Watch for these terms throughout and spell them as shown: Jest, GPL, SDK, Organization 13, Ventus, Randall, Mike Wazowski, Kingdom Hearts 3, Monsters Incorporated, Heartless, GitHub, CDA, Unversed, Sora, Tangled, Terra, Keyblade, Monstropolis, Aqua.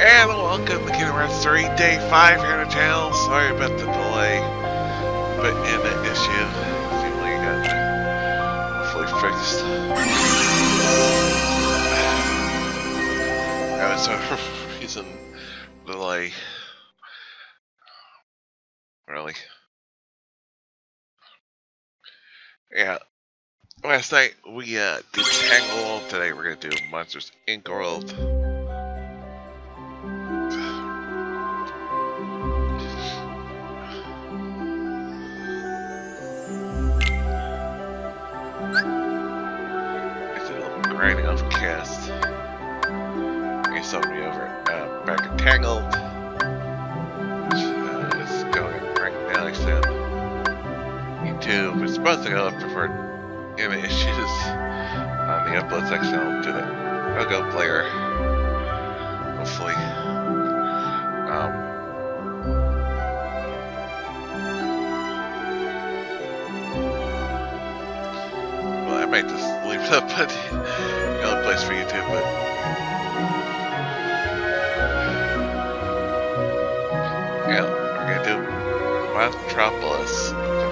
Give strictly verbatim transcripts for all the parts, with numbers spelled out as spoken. And welcome to Kingdom Hearts three, day five here on the channel. Sorry about the delay, but in the issue, seemingly got hopefully fixed. That was a reason delay. Really? Yeah. Last night we uh, did Tangled. Today we're gonna do Monsters Incorporated. Grinding off cast. You saw me over uh, back at Tangled. Uh, it's going right now, except YouTube. It's supposed to go up before any issues on the upload section. I'll do that. I'll go player. Hopefully. Um. Well, I might just leave it up, but. No place for YouTube, but yeah, we're gonna do Monstropolis. The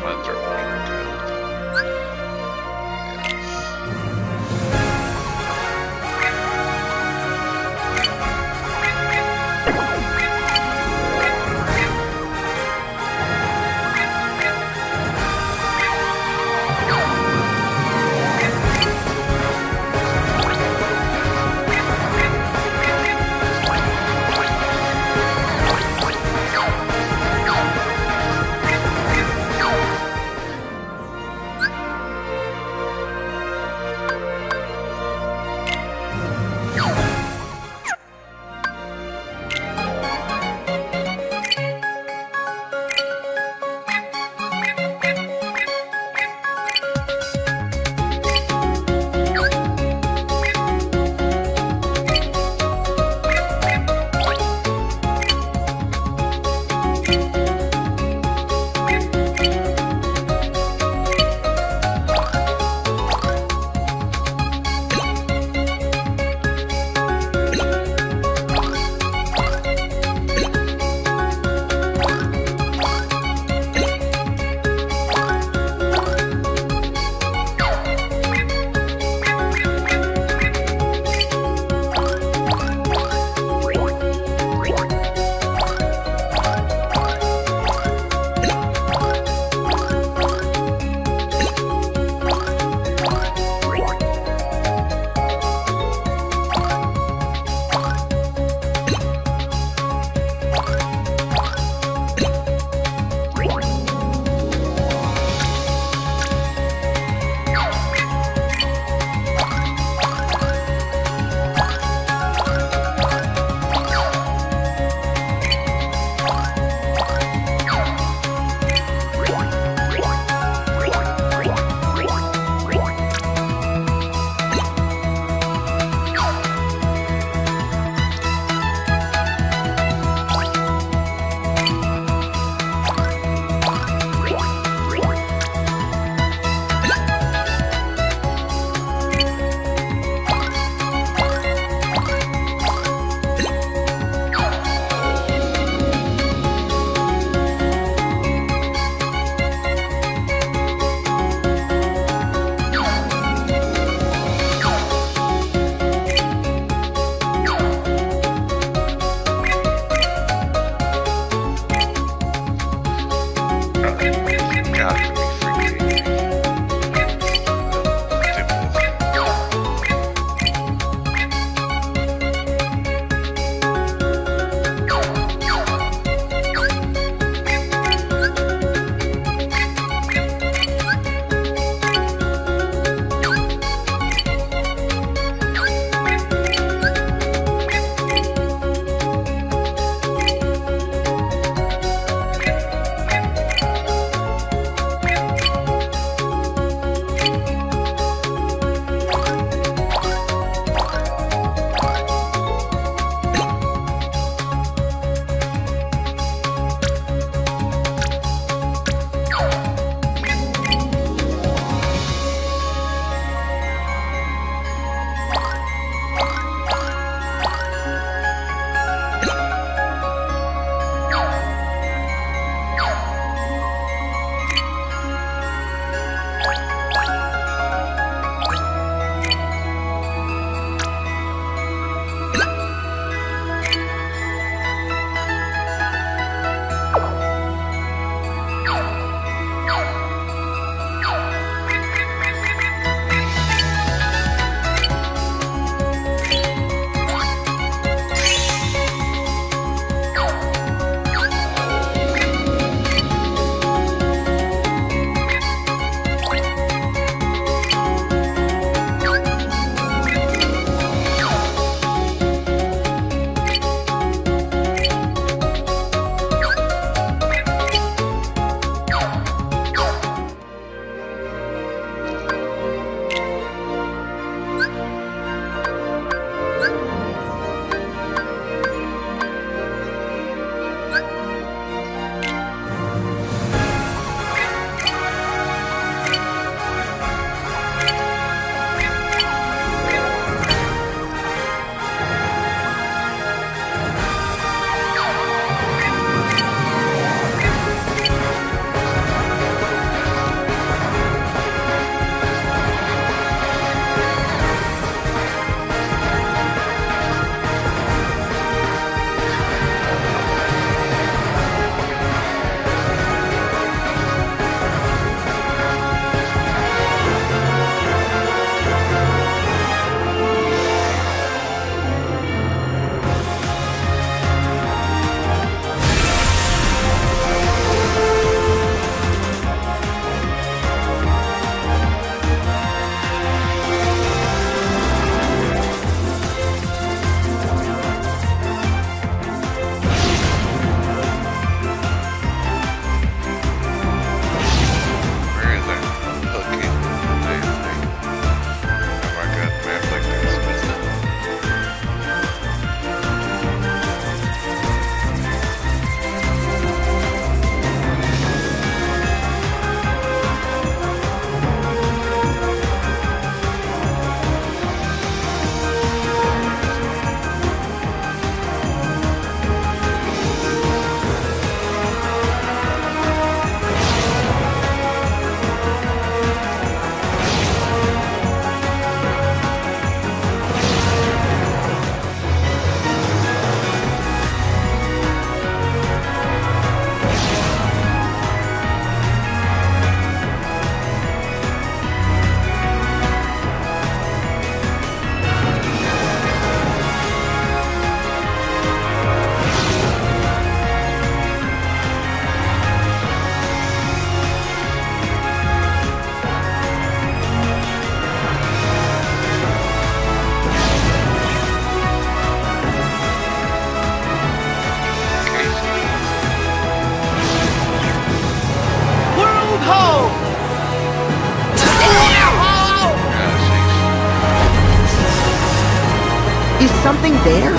there?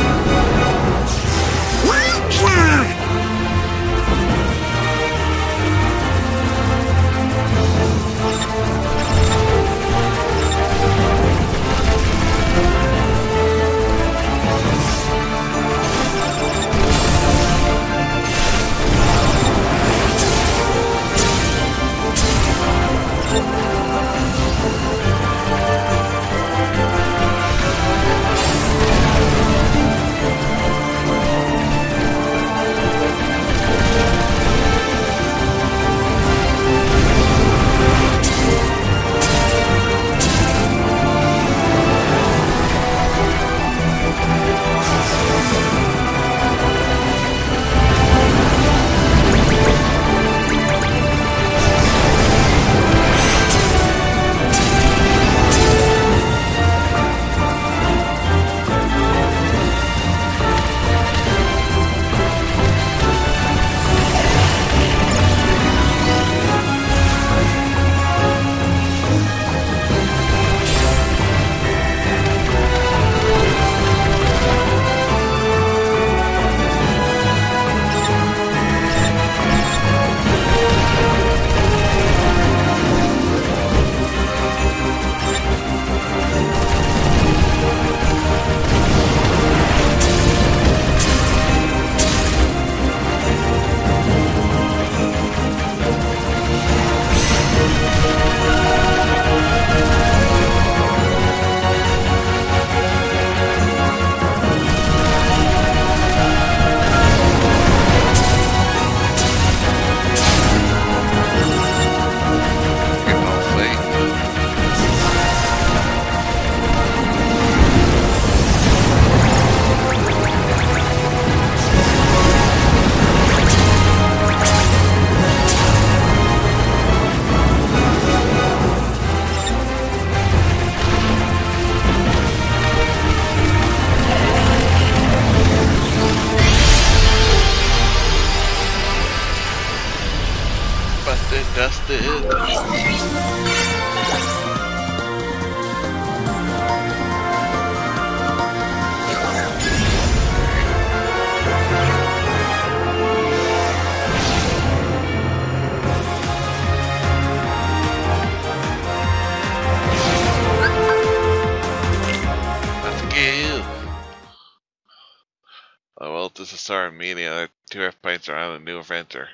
Meeting like two F points around a new inventor.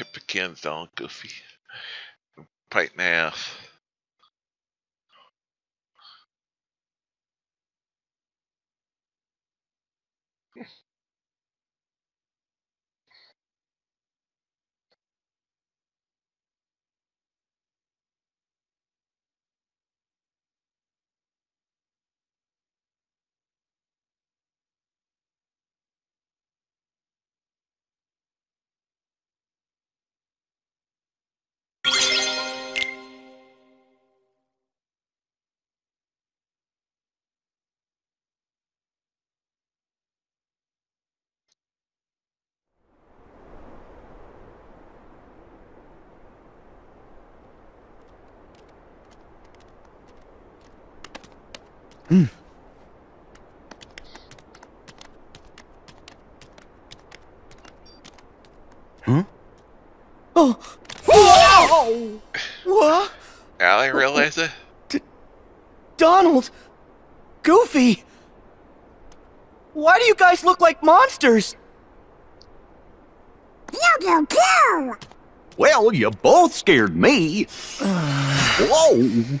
It begins all goofy. Pint and a half. Hmm. Huh? Oh! Whoa! What? Allie realized it? D Donald! Goofy! Why do you guys look like monsters? You do. Well, you both scared me. Whoa!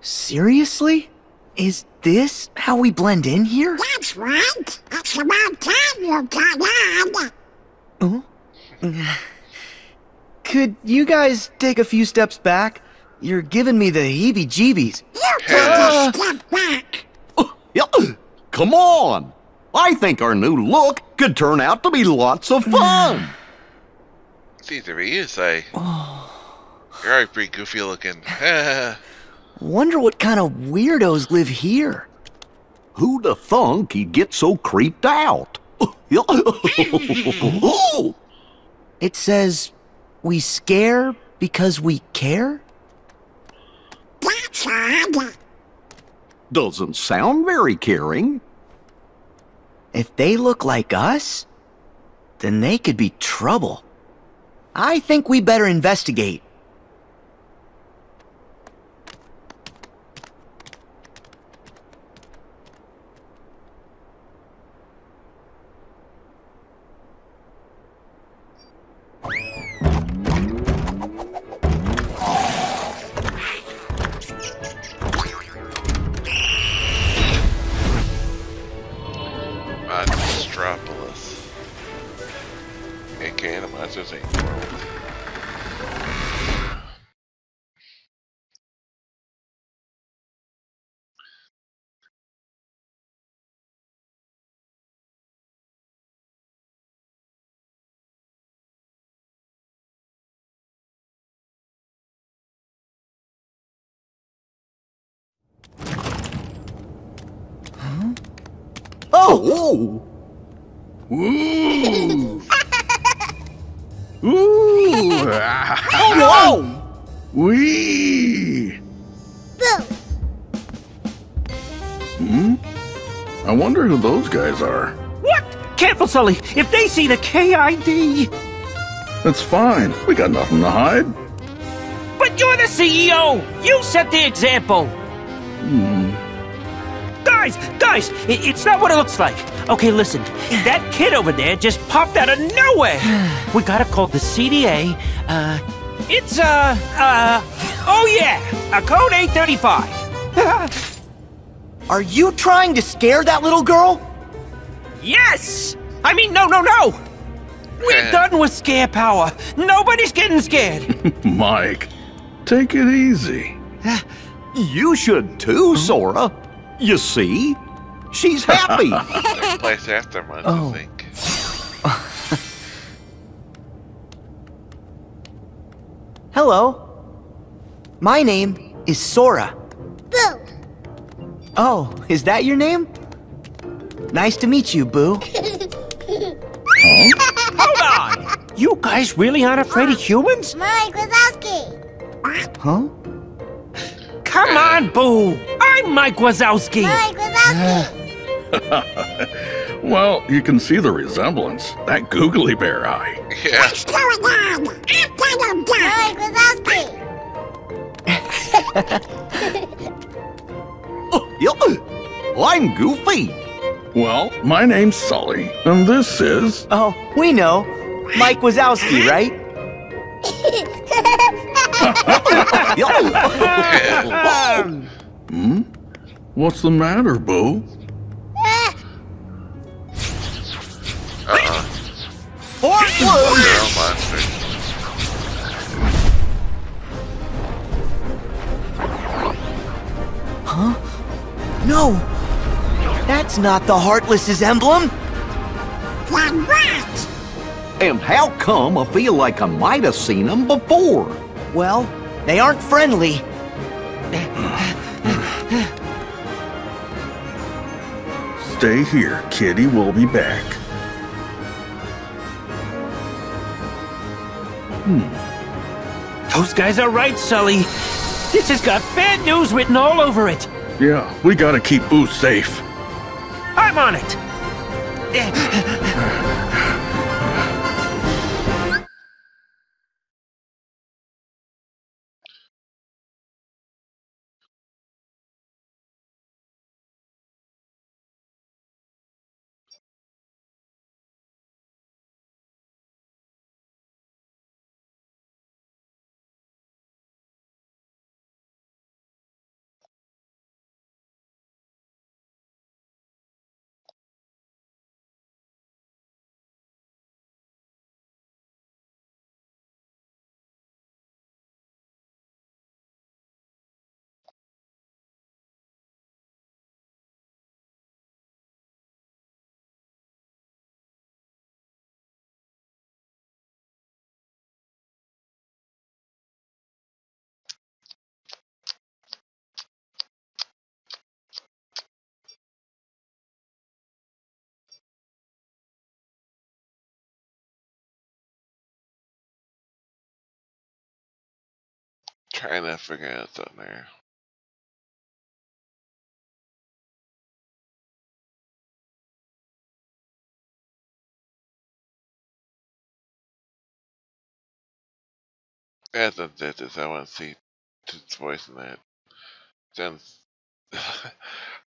Seriously? Is this how we blend in here? That's right. That's the one time you got on. Oh? Could you guys take a few steps back? You're giving me the heebie-jeebies. You can't uh, step back. Come on. I think our new look could turn out to be lots of fun. See, there he is, eh? You're already pretty goofy looking. Wonder what kind of weirdos live here. Who'd a thunk he'd get so creeped out? It says, we scare because we care? That's odd. Doesn't sound very caring. If they look like us, then they could be trouble. I think we better investigate. Monstropolis. A K A the Monsters Incorporated. Huh? Oh! Whoa! Ooh! Ooh! Oh no! Wee! Boo! Hmm? I wonder who those guys are. What? Careful, Sully! If they see the K I D! That's fine. We got nothing to hide. But you're the C E O! You set the example! Hmm. Guys! Guys! It, it's not what it looks like! Okay, listen. That kid over there just popped out of nowhere! We gotta call the C D A, uh... It's, uh, uh... Oh yeah! A code eight thirty-five! Are you trying to scare that little girl? Yes! I mean, no, no, no! We're done with scare power! Nobody's getting scared! Mike, take it easy. You should too, Sora. You see? She's happy! Third place after month, oh. I think. Hello. My name is Sora. Boo! Oh, is that your name? Nice to meet you, Boo. Huh? Hold on! You guys really aren't afraid of humans? Mike Wazowski! Huh? Come on, Boo! I'm Mike Wazowski! Mike Wazowski! Well, you can see the resemblance. That googly bear eye. Yeah. What's going on? I'm Tangled guy! Mike Wazowski! I'm Goofy! Well, my name's Sully, and this is... Oh, we know. Mike Wazowski, right? Hmm? What's the matter, Boo? Uh-uh. Or girl monster. Huh? No! That's not the Heartless's emblem! Then what? And how come I feel like I might have seen them before? Well, they aren't friendly. Stay here, Kitty. We'll be back. Hmm. Those guys are right, Sully. This has got bad news written all over it. Yeah, we gotta keep Boo safe. I'm on it. Trying to figure out something there. As I'm dead, I want to see his voice in that. Sounds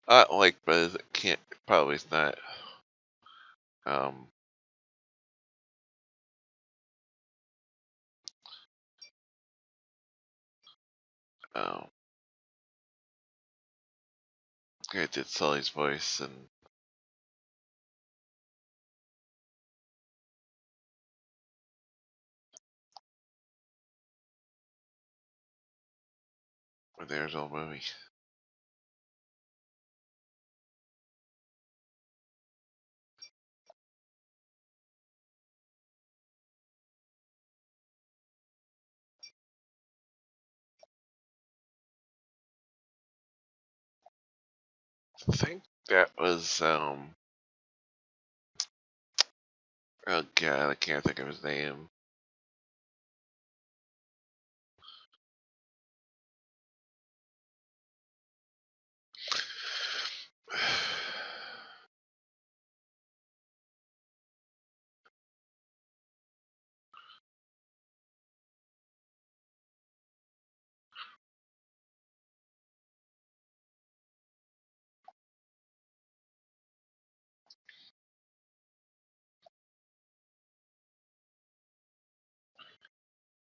not like, but it can't. Probably it's not. Um. Um. I did Sully's voice and. There's all movie. I think that was um oh god, I can't think of his name.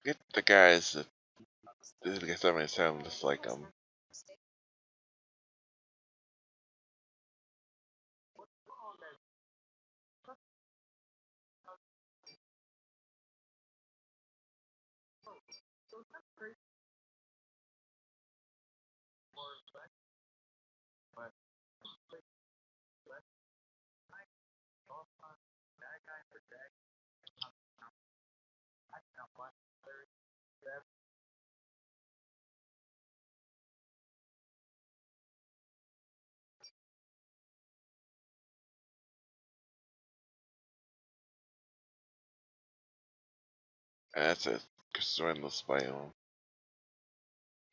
Get the guys that get somebody to sound just like them. That's a Randall spy on.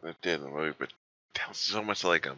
It did in the movie, but it sounds so much like him.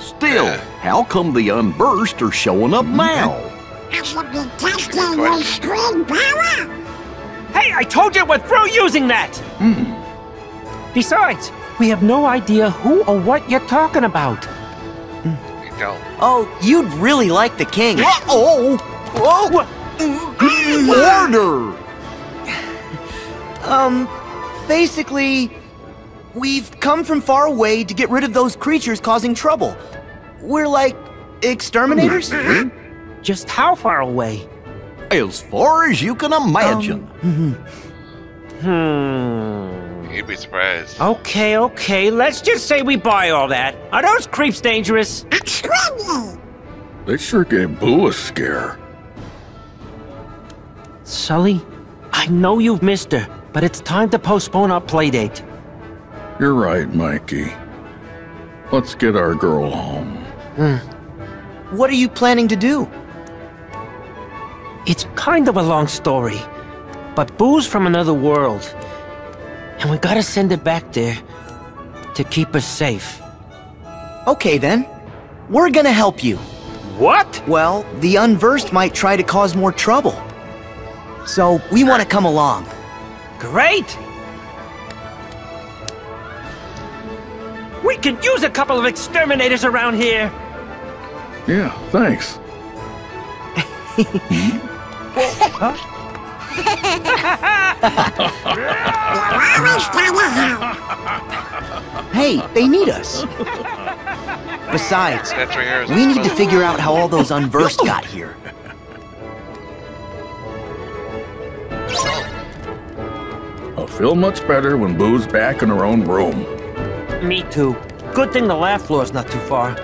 Still, uh, how come the Unversed are showing up now? I should be testing your screen power! Hey, I told you we're through using that! Hmm. Besides, we have no idea who or what you're talking about. go. Oh, you'd really like the king. Uh-oh! Order! Um, basically, we've come from far away to get rid of those creatures causing trouble. We're like exterminators? Just how far away? As far as you can imagine. Um, hmm. You'd be surprised. Okay, okay. Let's just say we buy all that. Are those creeps dangerous? They sure gave Boo a scare. Sully, I know you've missed her, but it's time to postpone our playdate. You're right, Mikey. Let's get our girl home. Hmm. What are you planning to do? It's kind of a long story, but Boo's from another world, and we gotta send her back there to keep her safe. Okay then, we're gonna help you. What? Well, the Unversed might try to cause more trouble, so we want to come along. Great! We could use a couple of exterminators around here. Yeah, thanks. Hey, they need us. Besides, we need to figure out how all those Unversed got here. I'll feel much better when Boo's back in her own room. Me too. Good thing the laugh floor's not too far.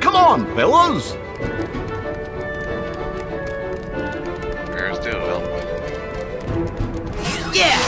Come on, fellas! Yeah!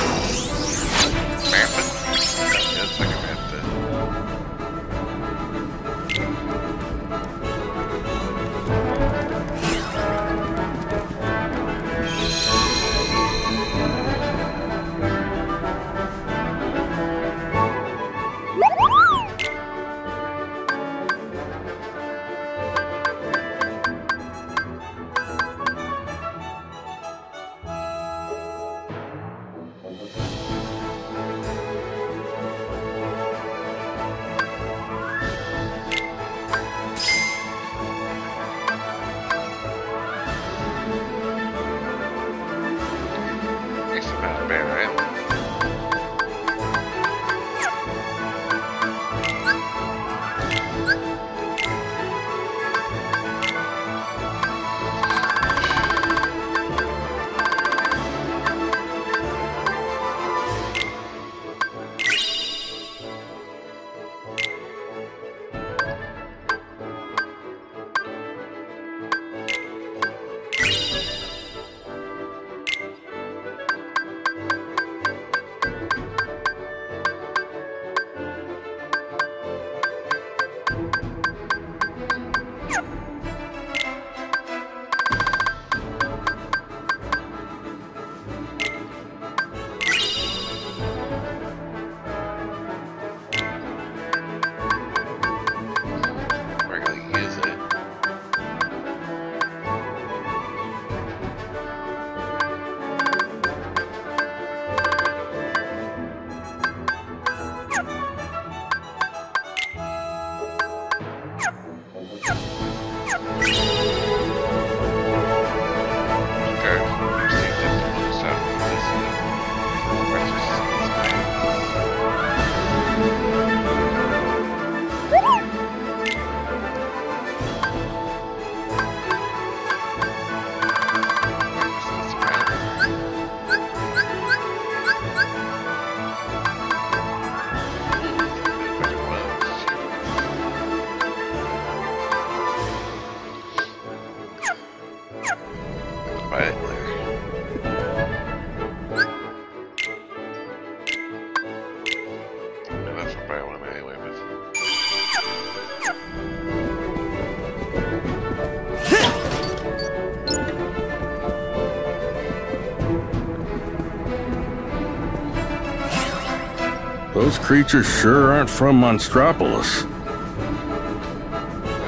Those creatures sure aren't from Monstropolis.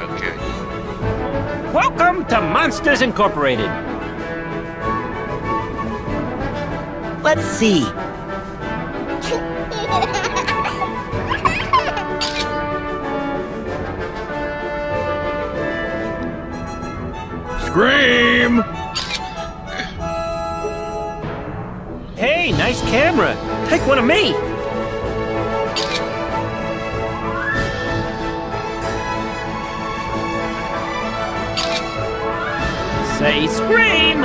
Okay. Welcome to Monsters Incorporated. Let's see. Scream! Hey, nice camera. Take one of me. Say scream!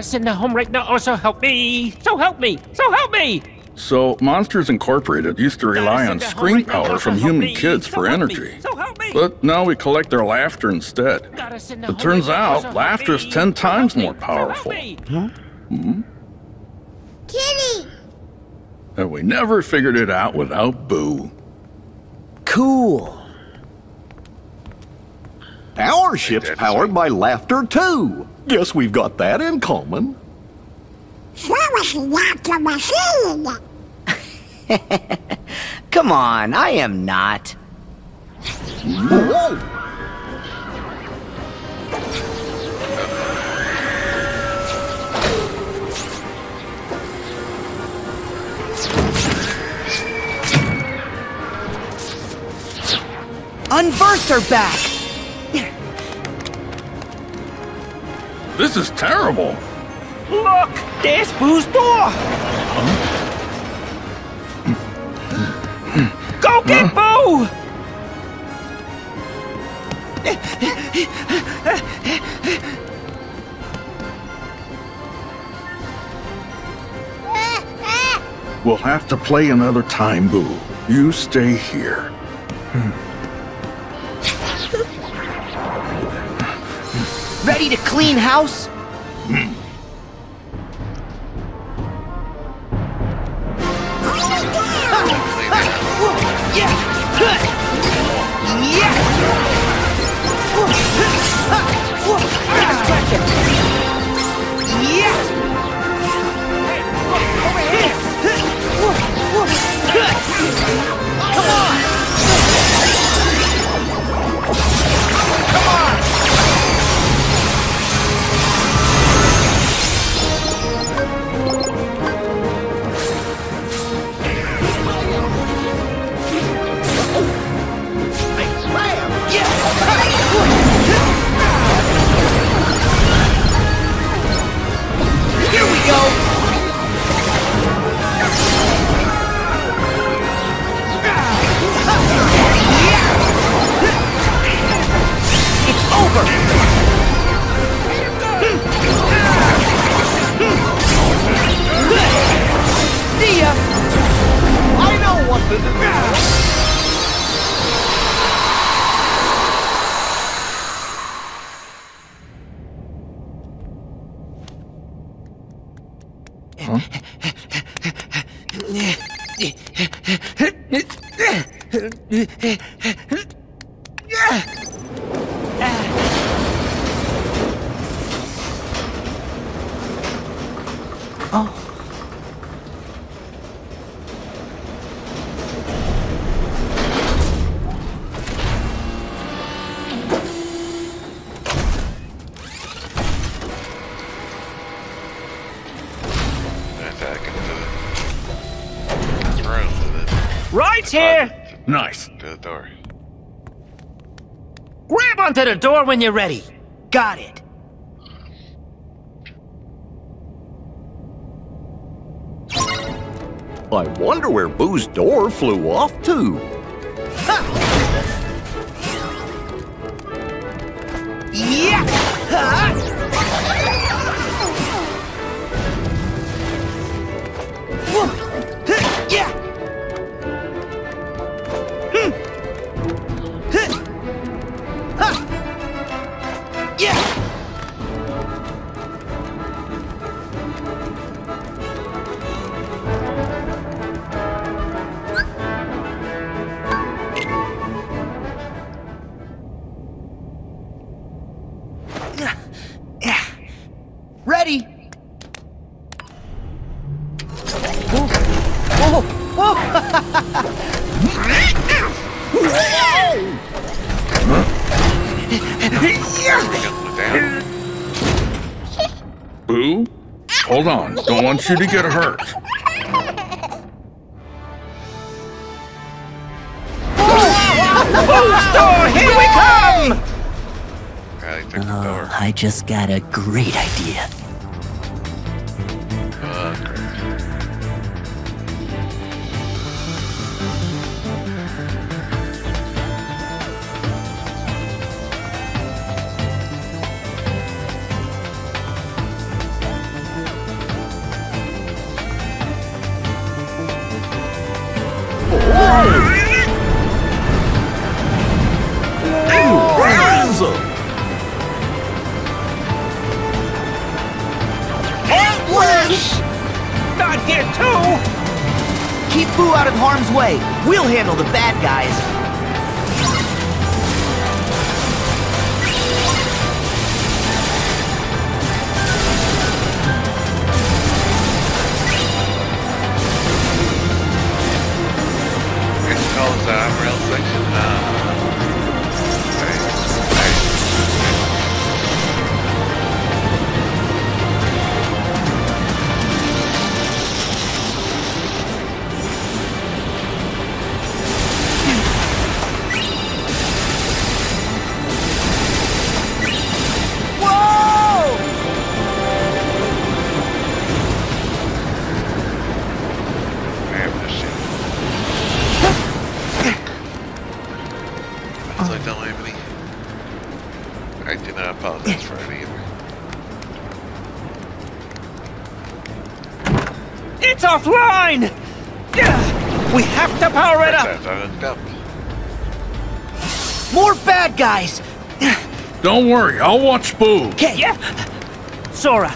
Send her home right now, or so help me! So help me! So help me! So, Monsters Incorporated used to rely on scream power from human kids for energy. But now we collect their laughter instead. It turns out, laughter is ten times more powerful. Huh? Hmm? Kitty! And we never figured it out without Boo. Cool. Our ship's powered by laughter, too! Guess we've got that in common. Come on, I am not. Whoa. Unversed are back! This is terrible! Look! There's Boo's door! Huh? Go get huh? Boo! We'll have to play another time, Boo. You stay here. Hmm. Ready to clean house? Mm. Come on! Come on! Oh. Here. Nice. To the door. Grab onto the door when you're ready. Got it. I wonder where Boo's door flew off to. Ha. Yeah. Ha. I want you to get hurt. Boo's door, here we come! Oh, I just got a great idea. We'll handle the bad guys. It's called the rail section now. Offline! We have to power it up! More bad guys! Don't worry, I'll watch Boo! Okay, yeah! Sora,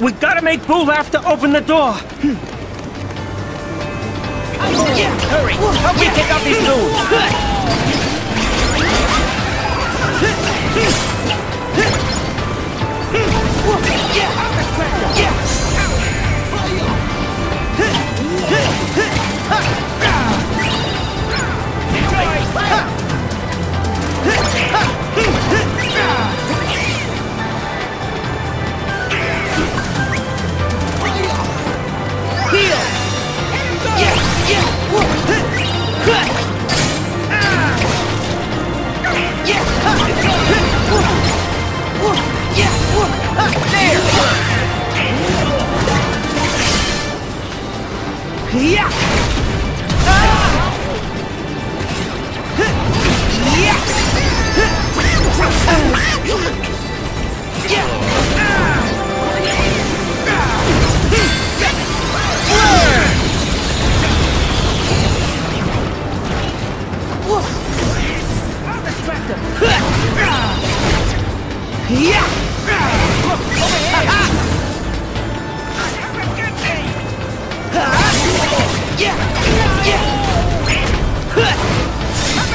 we gotta make Boo laugh to open the door! Yeah, hurry! Help me take out these dudes! Yeah! There! Yeah!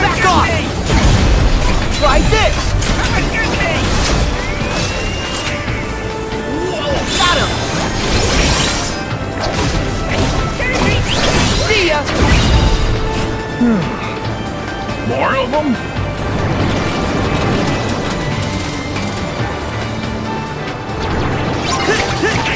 Back off! Try this! Got him! See ya! More of them?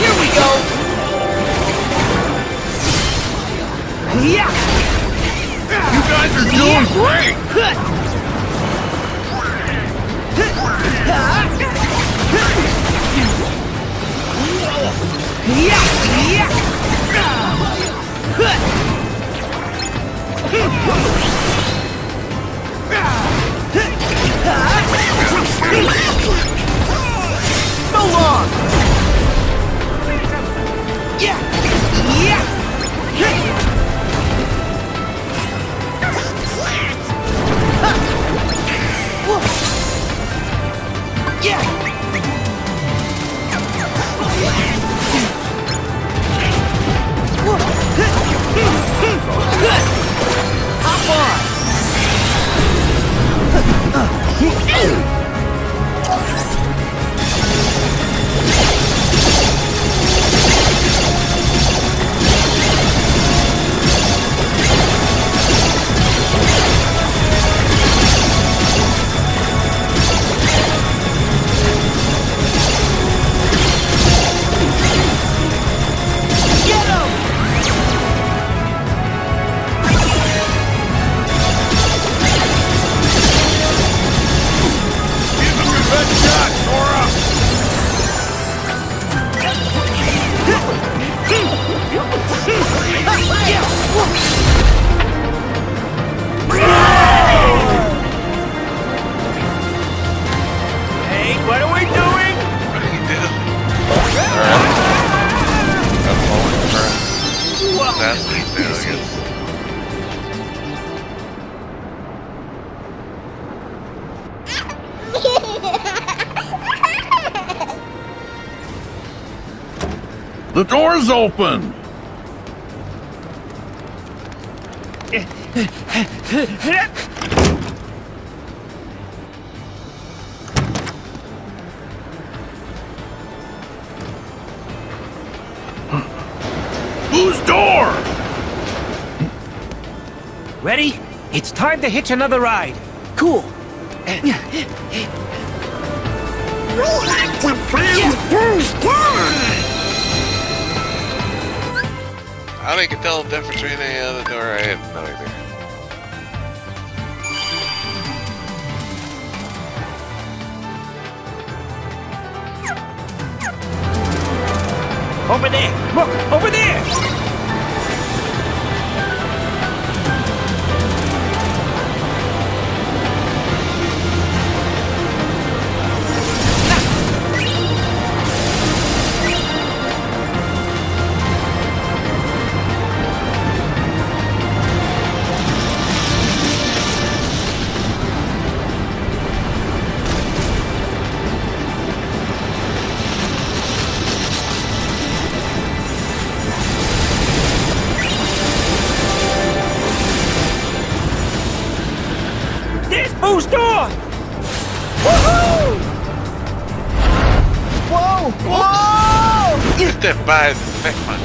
Here we go. Yeah. You guys are doing great! So long! Yeah! Yeah! Yeah! Hop on! The door's open! Whose door? Ready? It's time to hitch another ride. Cool. We have to find whose door! How do I can tell the difference between the other door? I have no idea. Over there! Look! Over there! By the thick one.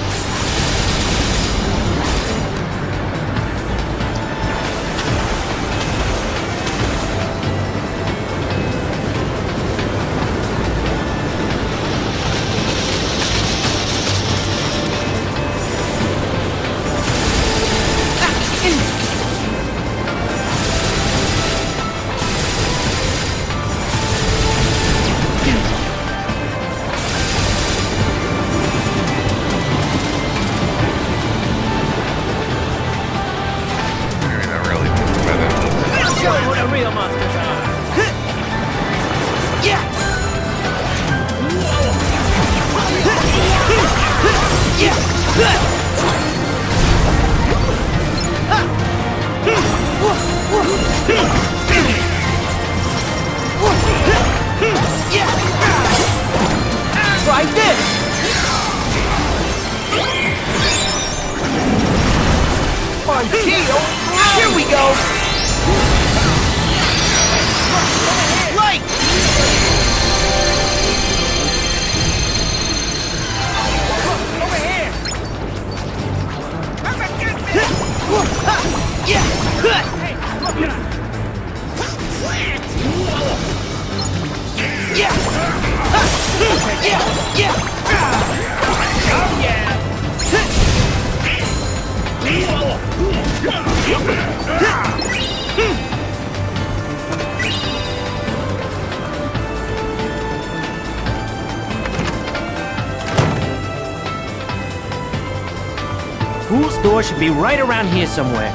cool store should be right around here somewhere.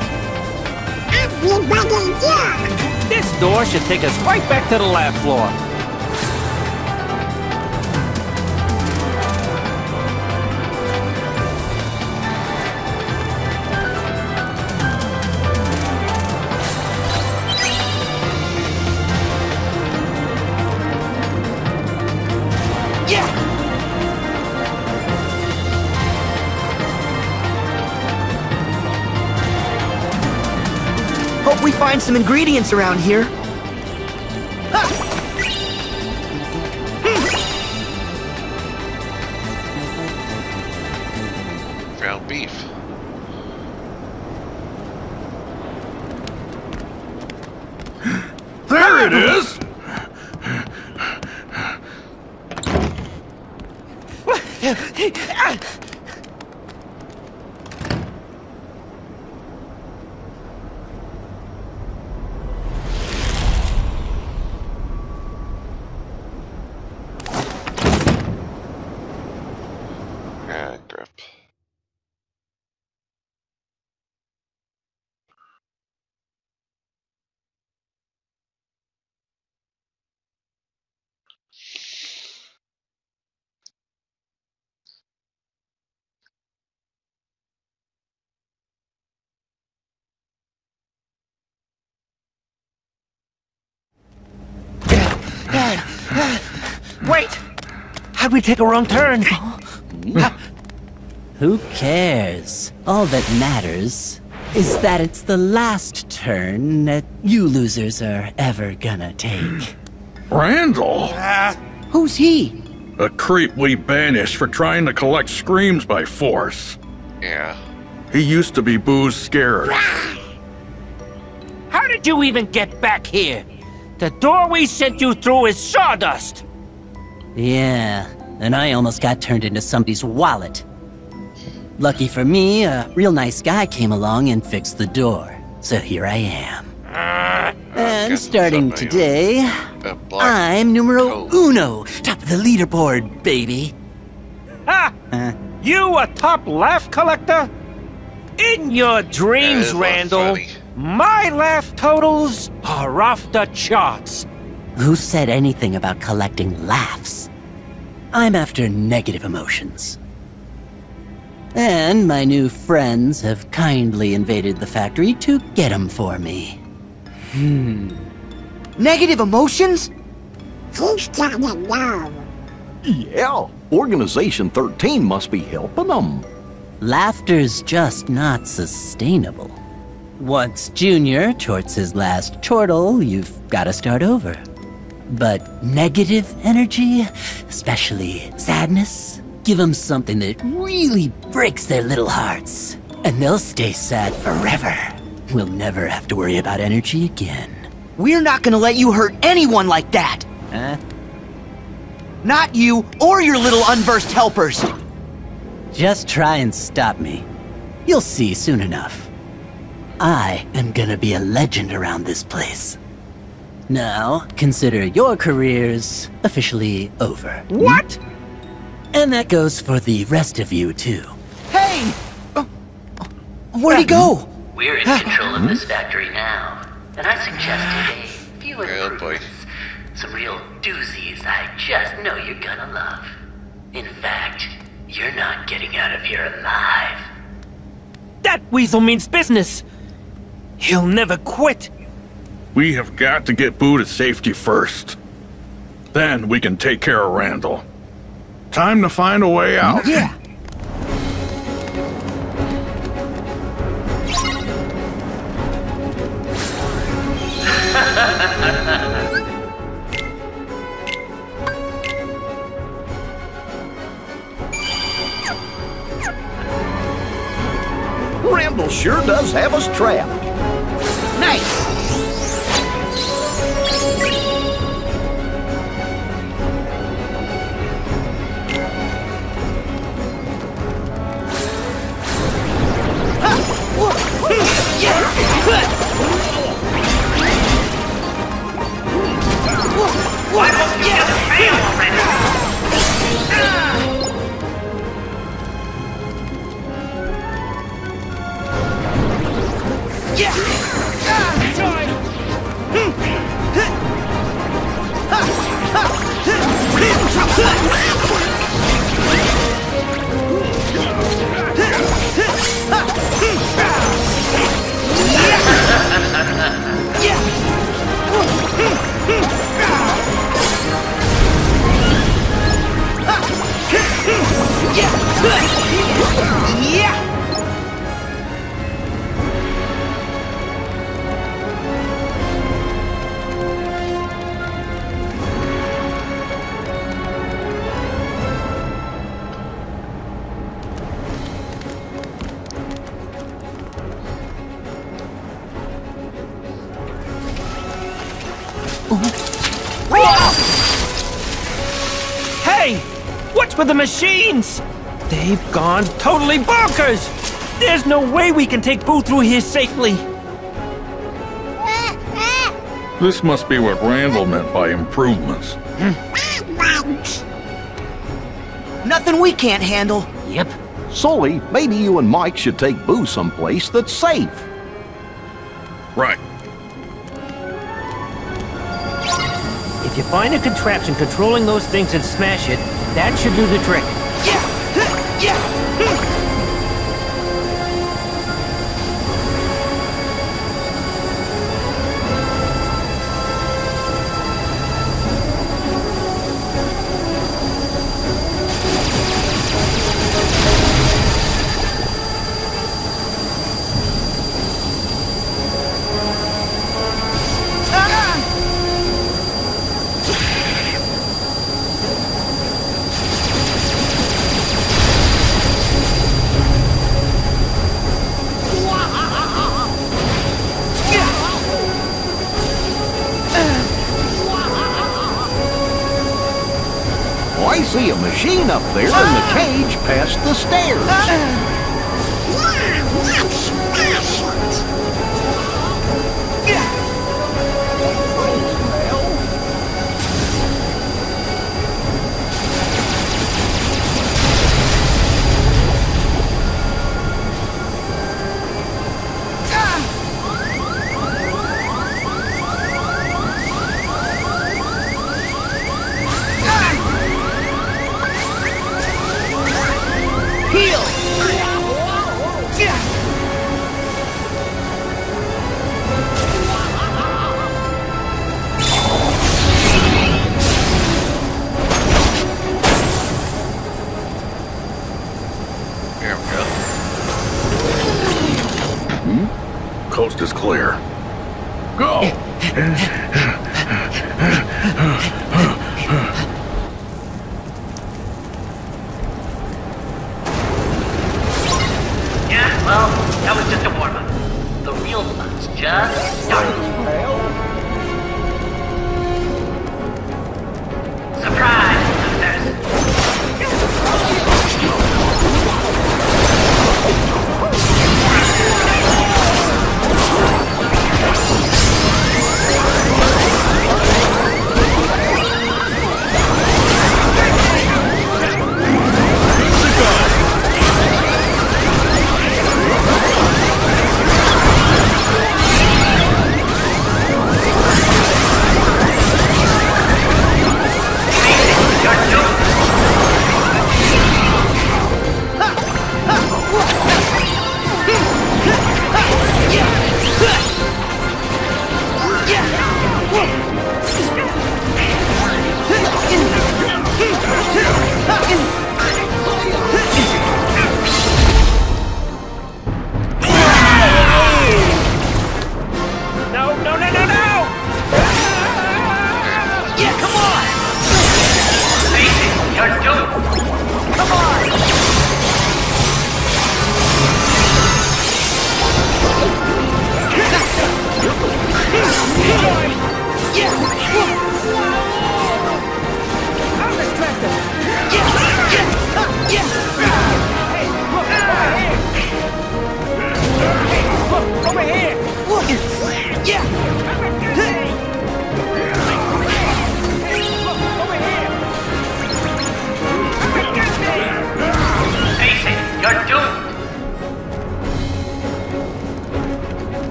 Everybody, yeah! This door should take us right back to the lab floor. Find some ingredients around here. Ha! Hmm. Ground beef. There it is. Wait! How'd we take a wrong turn? Who cares? All that matters is that it's the last turn that you losers are ever gonna take. Randall? Uh, who's he? A creep we banished for trying to collect screams by force. Yeah. He used to be Boo's scarer. How did you even get back here? The door we sent you through is sawdust! Yeah, and I almost got turned into somebody's wallet. Lucky for me, a real nice guy came along and fixed the door. So here I am. Uh, and starting today, I'm numero uno, top of the leaderboard, baby. Ha! Uh, you a top laugh collector? In your dreams, Randall, my laugh totals are off the charts. Who said anything about collecting laughs? I'm after negative emotions. And my new friends have kindly invaded the factory to get them for me. Hmm. Negative emotions? Who's down alone? Yeah, Organization thirteen must be helping them. Laughter's just not sustainable. Once Junior chorts his last chortle, you've got to start over. But negative energy, especially sadness, give them something that really breaks their little hearts. And they'll stay sad forever. We'll never have to worry about energy again. We're not gonna let you hurt anyone like that! Huh? Not you, or your little unversed helpers! Just try and stop me. You'll see soon enough. I am gonna be a legend around this place. Now, consider your careers officially over. What?! And that goes for the rest of you, too. Hey! Uh, where'd he go? We're in control of this factory now, and I suggested a few improvements. Some real doozies I just know you're gonna love. In fact, you're not getting out of here alive. That weasel means business! He'll never quit! We have got to get Boo to safety first. Then we can take care of Randall. Time to find a way out. Yeah. Randall sure does have us trapped. Nice. Yeah. Ah, sorry. Yeah. Yeah. With the machines! They've gone totally bonkers! There's no way we can take Boo through here safely! This must be what Randall meant by improvements. Nothing we can't handle. Yep. Sully, maybe you and Mike should take Boo someplace that's safe. Right. If you find a contraption controlling those things and smash it, that should do the trick. Yeah! Yeah! See a machine up there in the cage past the stairs.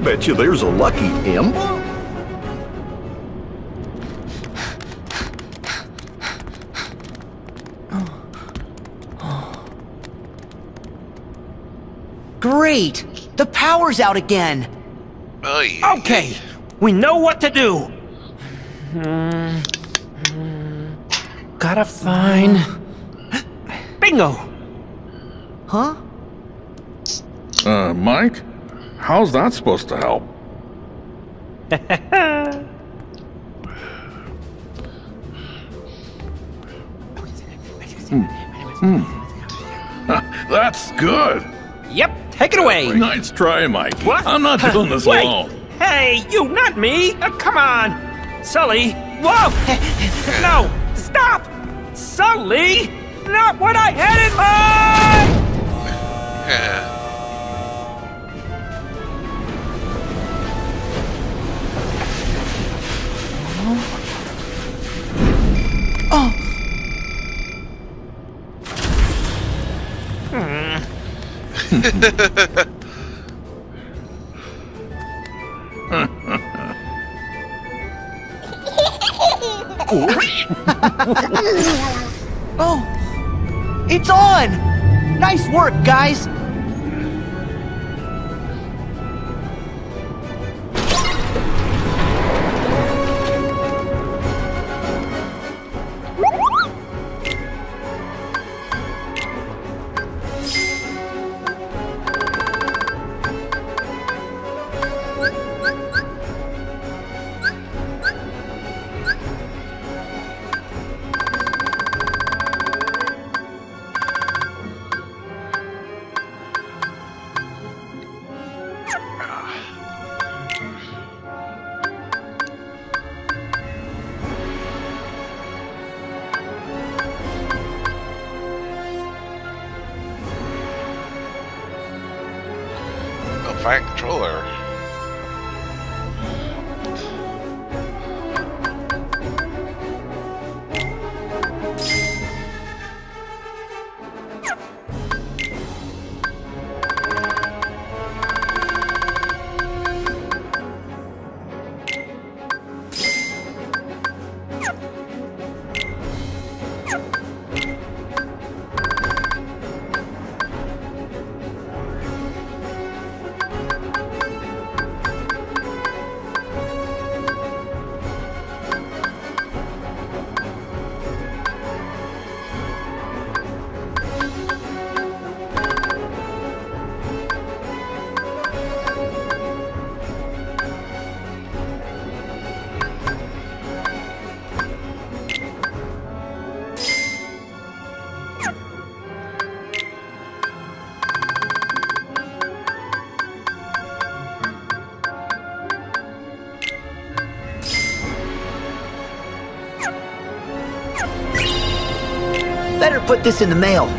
bet you there's a lucky emblem. Great! The power's out again! Okay, we know what to do! Gotta find... Bingo! Huh? Uh, Mike? How's that supposed to help? mm. Mm. That's good! Yep, take it away! Nice try, Mike. What? I'm not doing this Wait. alone. Hey, you, not me! Uh, come on! Sully! Whoa! No! Stop! Sully! Not what I had in mind! Oh. Oh. Hmm. Oh, it's on! Nice work, guys! Put this in the mail.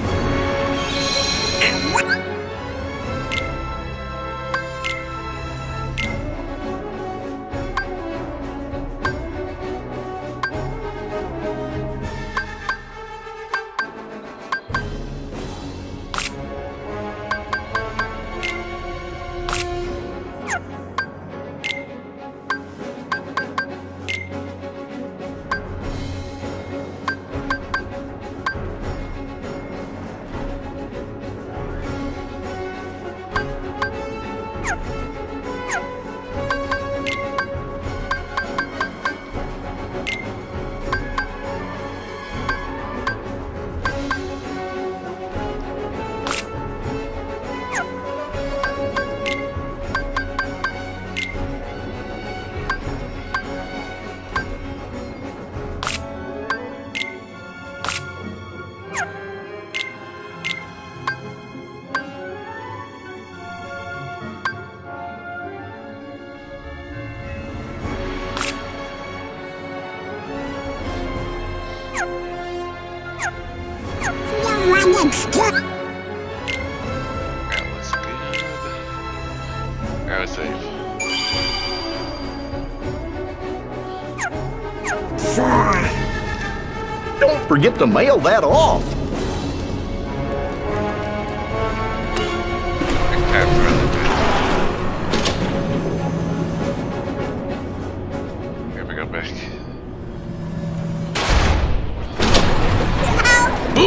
Forget to mail that off.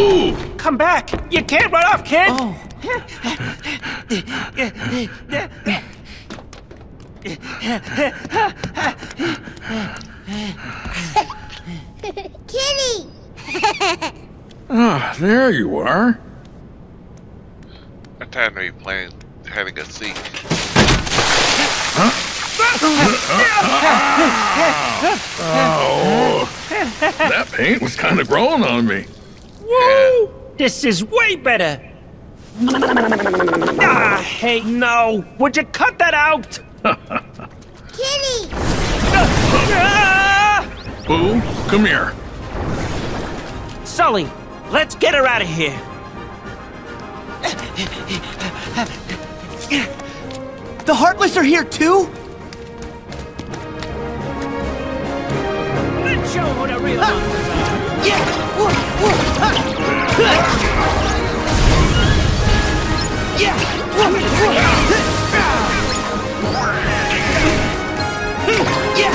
Ooh! Come back! You can't run off, kid! Oh. Kitty! Ah, there you are. I'm tired of you playing, having a seat. Huh? Oh, that paint was kind of growing on me. Woo! This is way better. Ah, hey, no. Would you cut that out? Kitty! Boo, come here. Sully, let's get her out of here. The Heartless are here, too? Show what a real monsters are. Yeah. Whoa, whoa. Ah. Yeah. Whoa, whoa. Yeah. Yeah. Yeah.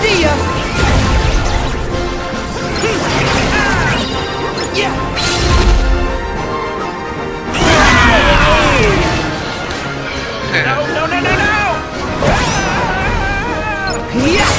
See ya! Yeah! No, no, no, no, no! Yeah! Yeah.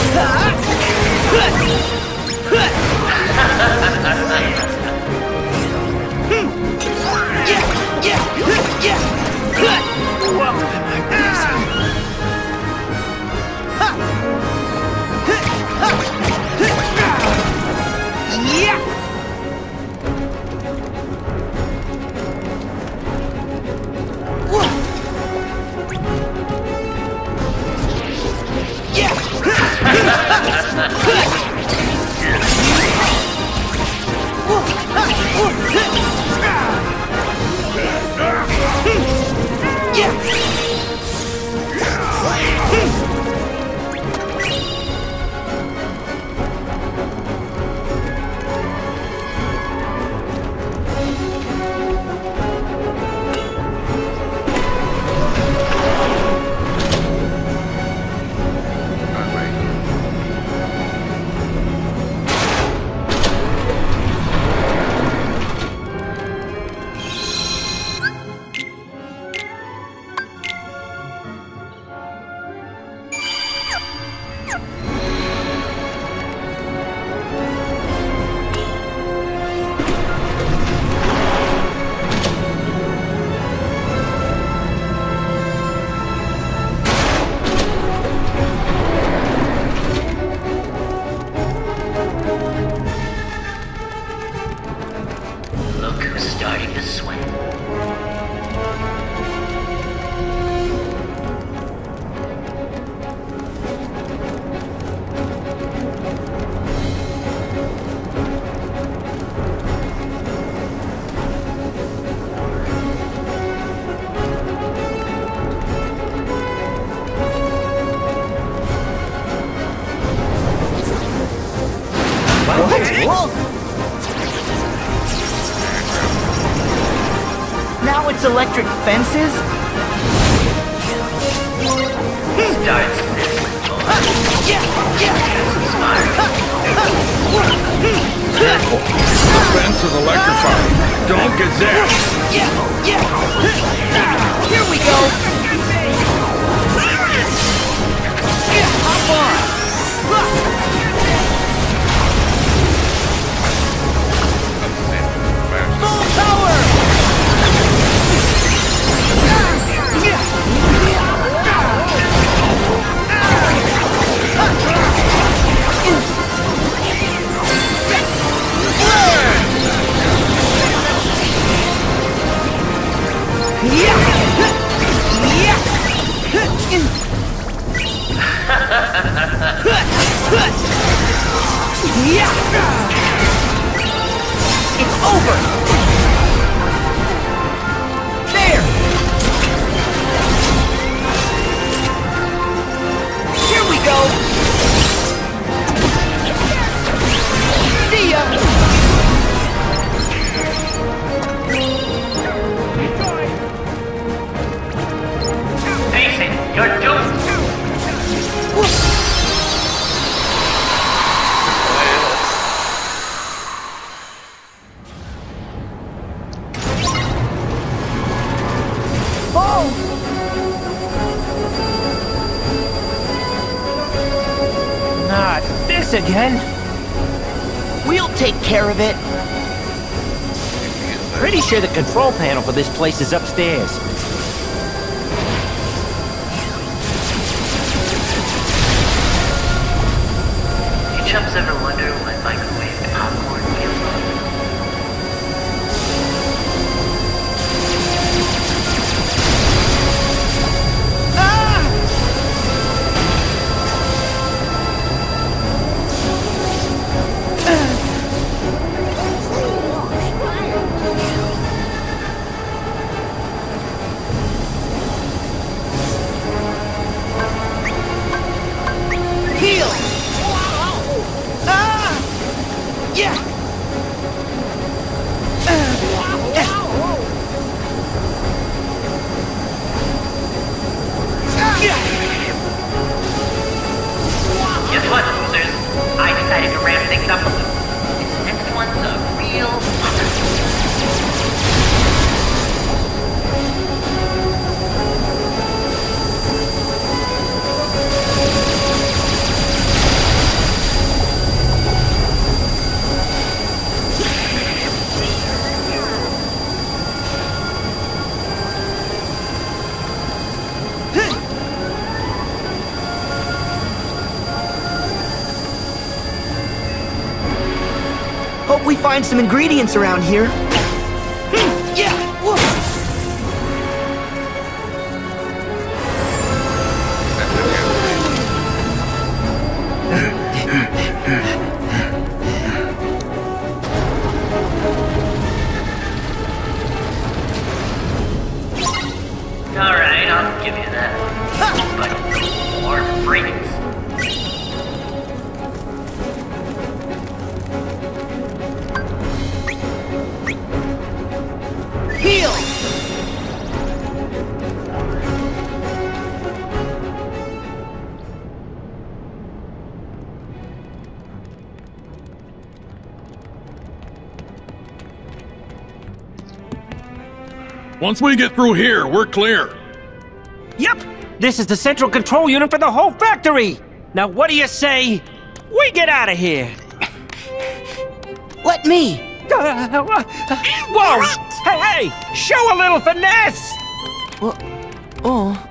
Electric fences? Careful. The fence is electrified. Don't get zapped. Here we go. Hop on. Full power! Yeah! Yeah! over! There! Here we go! See ya! Face it, you're doomed! Again? We'll take care of it. Pretty sure the control panel for this place is upstairs. You chumps ever wonder what microwave popcorn feels like? Ah! Find some ingredients around here. Yeah. All right, I'll give you that. But more freaks. Once we get through here, we're clear. Yep! This is the central control unit for the whole factory! Now what do you say? We get out of here! Let me! Uh, uh, whoa! Hey, hey! Show a little finesse! Well, oh...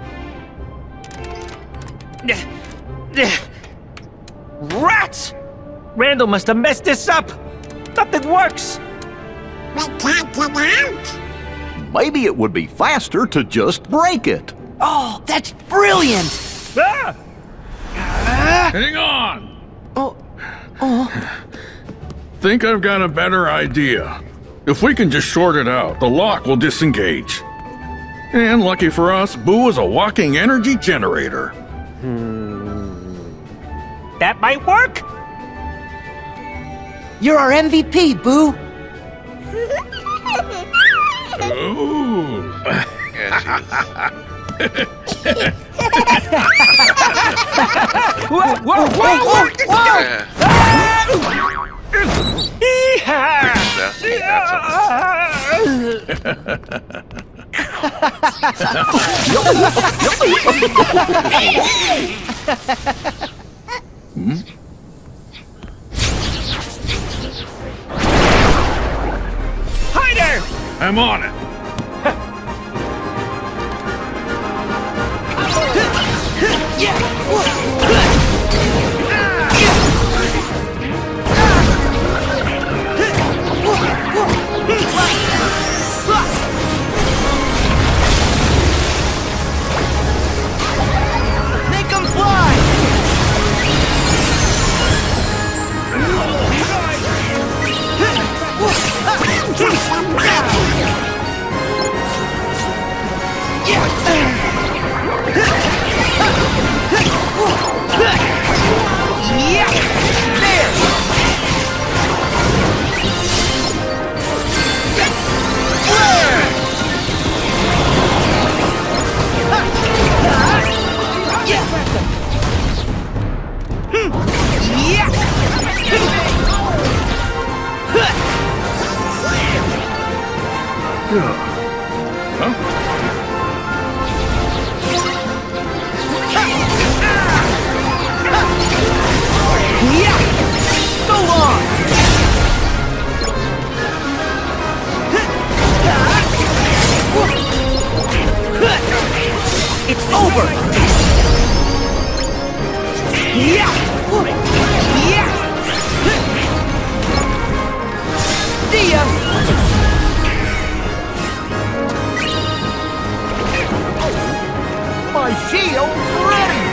Rats! Randall must have messed this up! Nothing works! We can't get out? Maybe it would be faster to just break it. Oh, that's brilliant! Ah! Ah! Hang on! Oh. Oh. Think I've got a better idea. If we can just short it out, the lock will disengage. And lucky for us, Boo is a walking energy generator. Hmm. That might work! You're our M V P, Boo! Oh. Whoa, whoa, whoa, whoa! Hi there! I'm on it. Yeah. Make 'em fly. Huh? It's over! Yeah! Yeah! See ya! My shield's ready!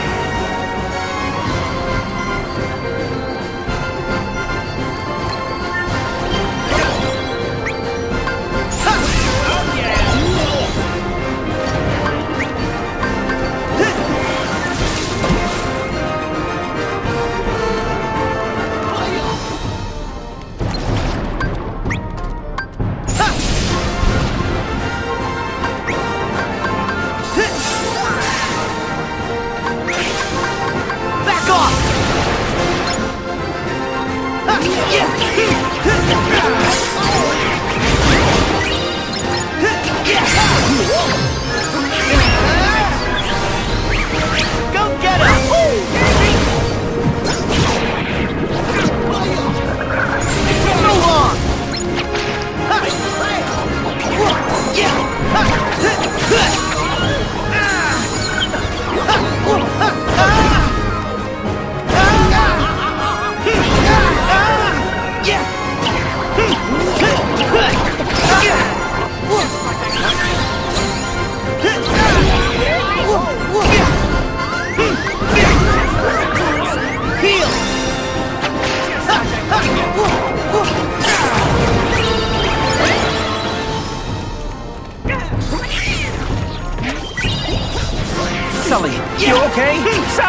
You okay? So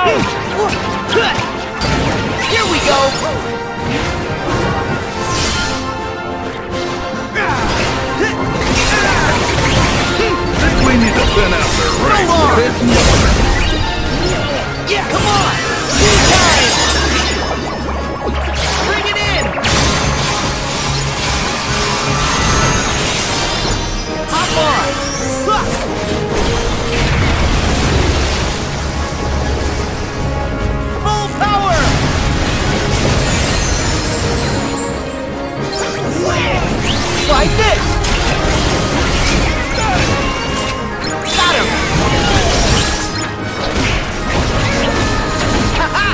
here we go. We need to thin out their ranks a bit more. Yeah, come on. Two times. Bring it in. Hop on. Like this! Got him! Ha-ha!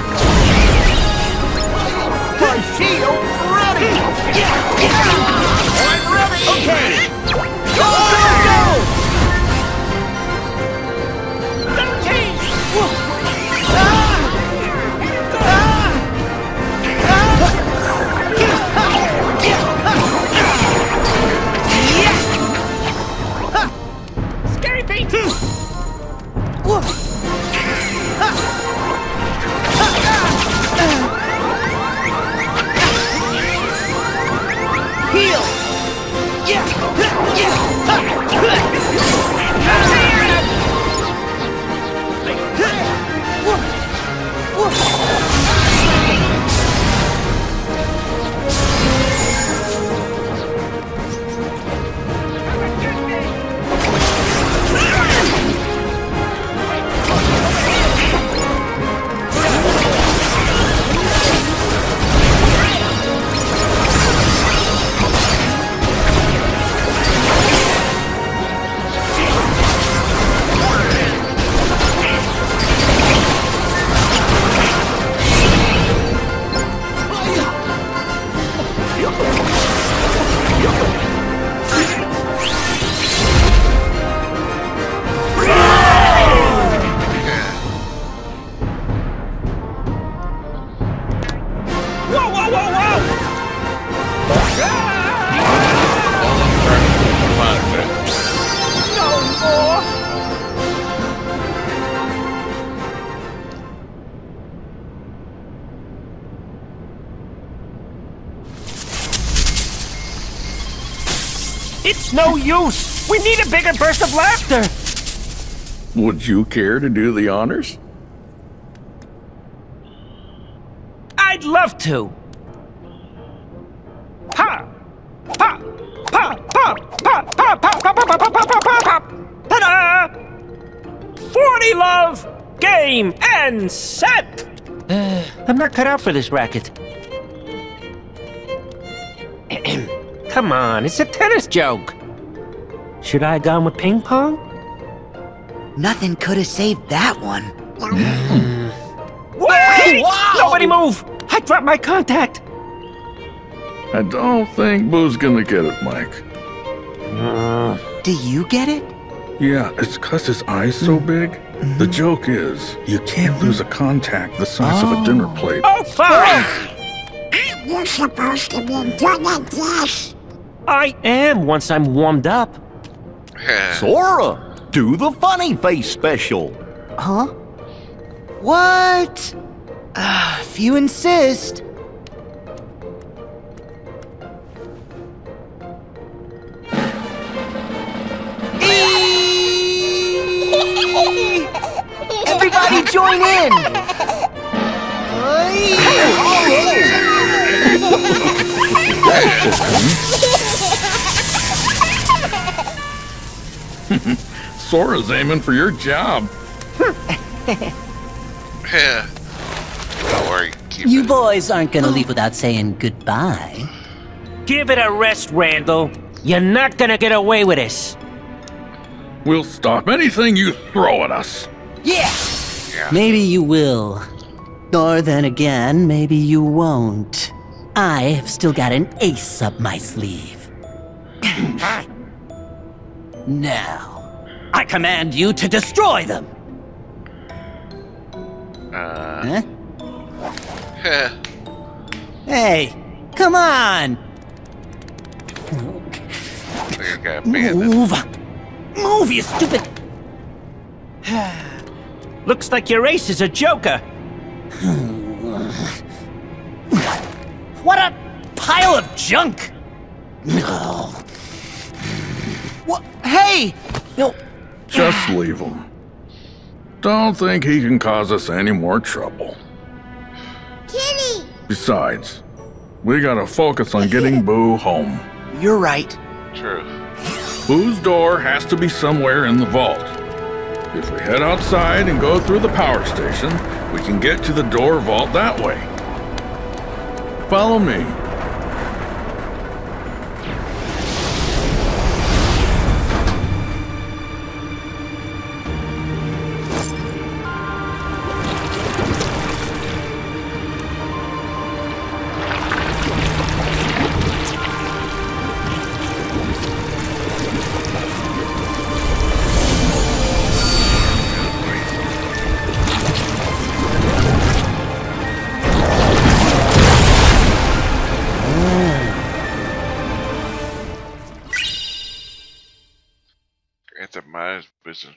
My shield's ready! Yeah! Yeah! I'm ready! Okay! Go! Go! Go! thirteen! Ah! Ah! Ah! Yeah! No use! We need a bigger burst of laughter! Would you care to do the honors? I'd love to! Ha! Ha! Pa! Pa! Pop, pop, pop, pop, pop, pop, pop, pop, pop, pop. Ta-da! forty love! Game and set! Uh, I'm not cut out for this racket. Come on, it's a tennis joke. Should I have gone with ping pong? Nothing could have saved that one. Wait! Wow! Nobody move! I dropped my contact! I don't think Boo's gonna get it, Mike. Uh, Do you get it? Yeah, it's because his eye's so big. Mm-hmm. The joke is, you can't lose a contact the size oh. of a dinner plate. Oh, fuck! Aren't you supposed to be good at this? I am once I'm warmed up. Sora, do the funny face special. Huh? What? Uh, if you insist. Everybody join in! Sora's aiming for your job. Don't worry. Keep you it. Boys aren't gonna leave without saying goodbye. Give it a rest, Randall. You're not gonna get away with this. We'll stop anything you throw at us. Yeah. yeah! Maybe you will. Or then again, maybe you won't. I have still got an ace up my sleeve. Now, I command you to destroy them! Uh... Huh? Hey, come on! Move! Move, you stupid... Looks like your ace is a joker. What a pile of junk! No. What? Hey! No. Just leave him. Don't think he can cause us any more trouble. Kitty! Besides, we gotta focus on getting Boo home. You're right. True. Boo's door has to be somewhere in the vault. If we head outside and go through the power station, we can get to the door vault that way. Follow me.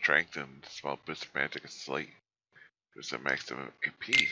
Strength and small boost of magic and slight gives a maximum A P.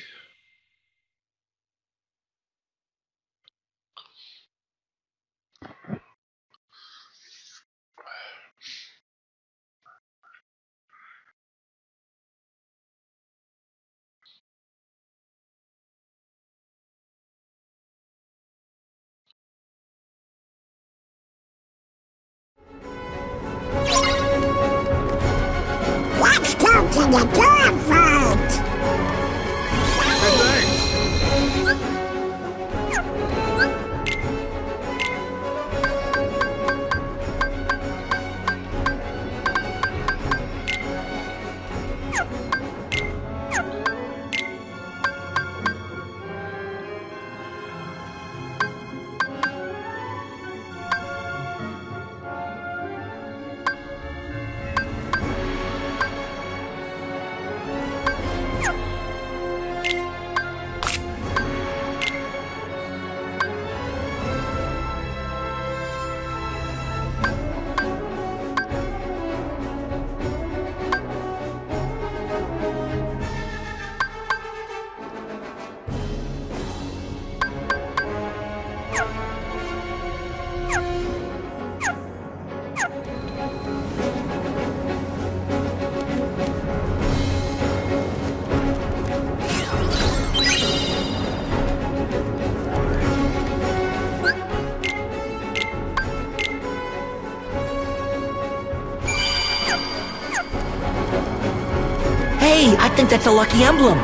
way! I think that's a lucky emblem!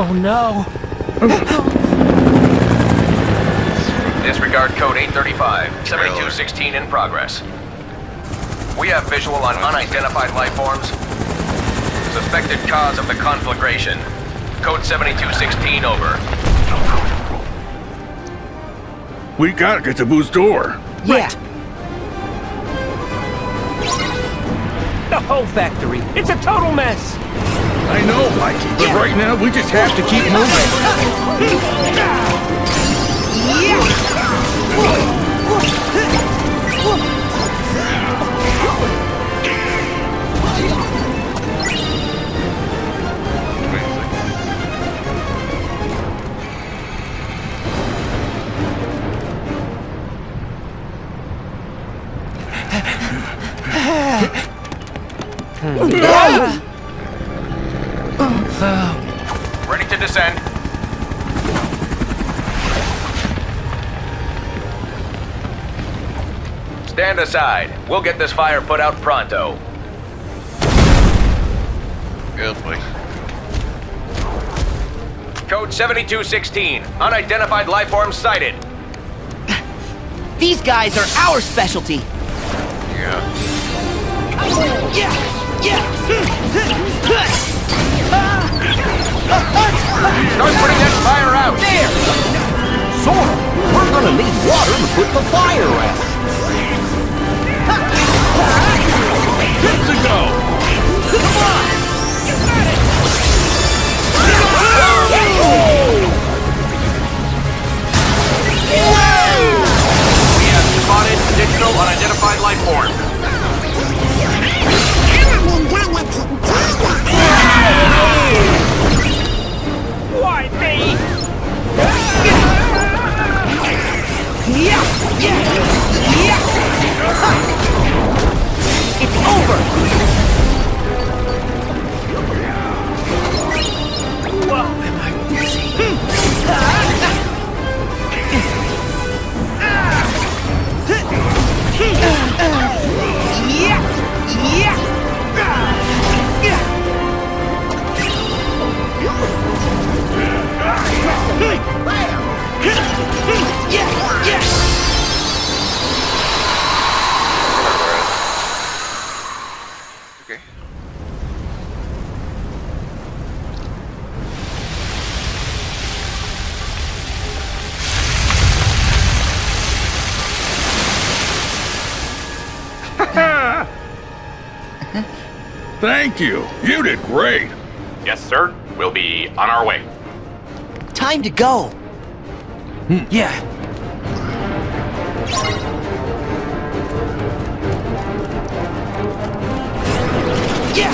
Oh no! Disregard code eight thirty-five, seventy-two sixteen in progress. We have visual on unidentified life forms. Suspected cause of the conflagration. Code seventy-two sixteen over. We gotta get to Boo's door. Yeah. Right. The whole factory. It's a total mess. I know, Mikey, but right now we just have to keep moving. Yeah. Ready to descend. Stand aside. We'll get this fire put out pronto. Good boy. Code seventy-two sixteen. Unidentified life forms sighted. These guys are our specialty. Yeah. Yeah. Yeah. Start putting that fire out! There! Sora, we're gonna need water to put the fire out! Good to go! Come on! You got it! We have spotted additional unidentified life form. Why me? It's over. Whoa, am I busy? Yeah, yeah. Okay. Thank you. You did great. Yes, sir. We'll be on our way. Time to go. Hmm. Yeah. Yeah.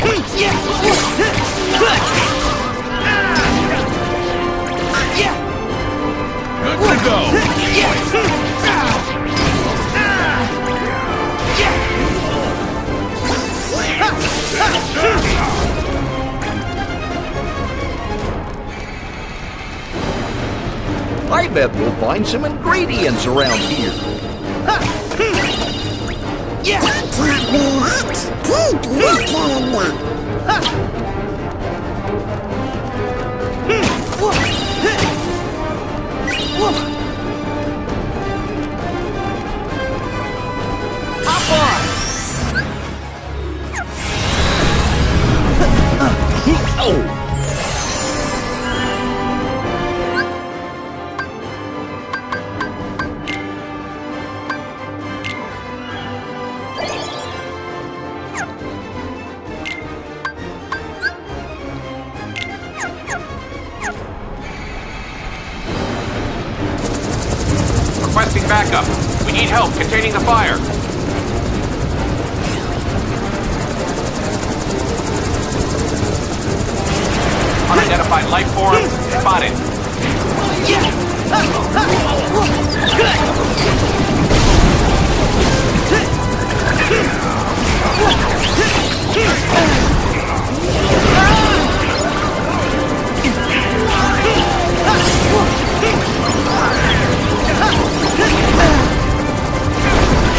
Good to go. Yeah. I bet we'll find some ingredients around here. Yeah. Up on. Oh. Backup. We need help containing the fire. Unidentified life form spotted.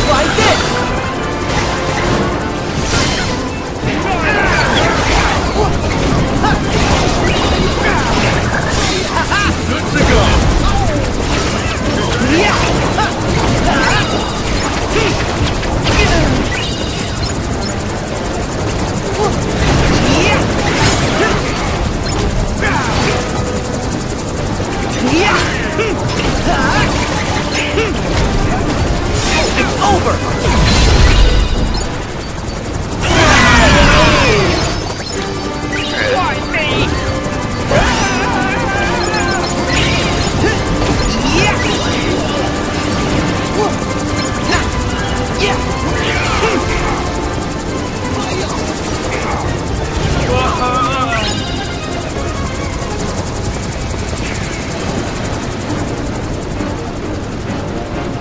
Like this! Good to go! It's over! Why me?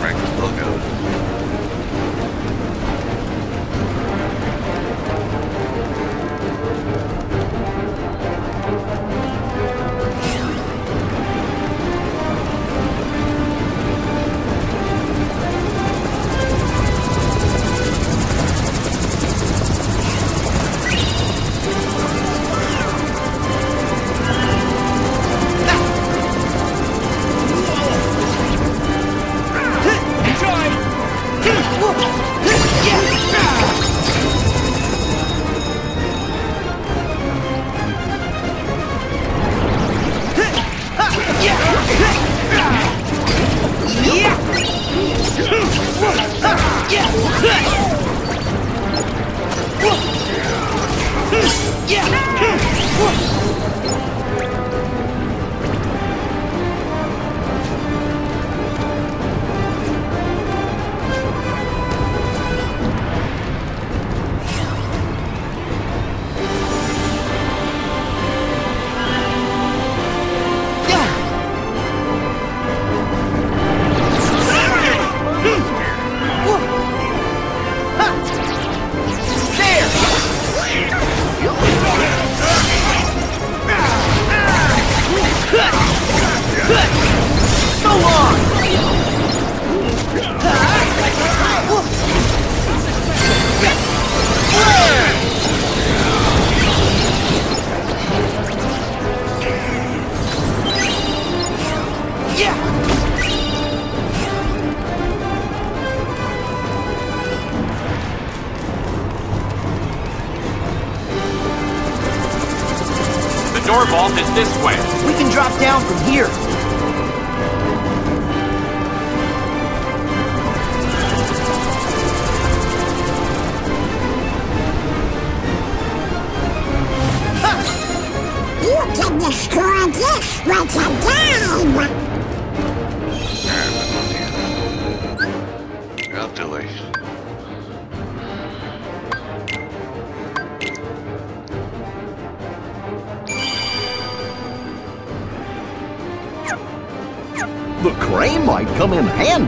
Practice logo.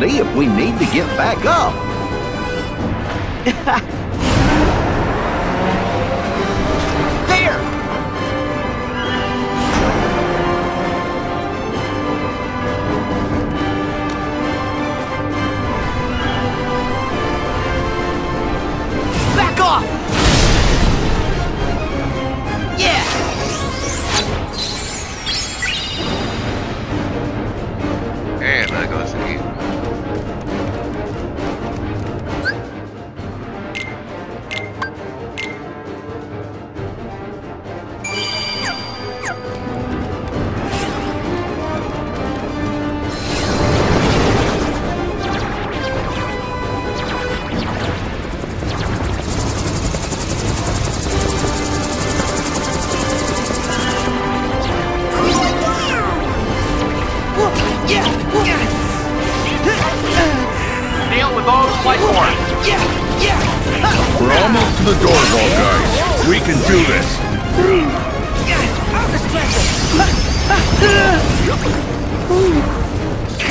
If we need to get back up. There! the doors, all guys. We can do this. Come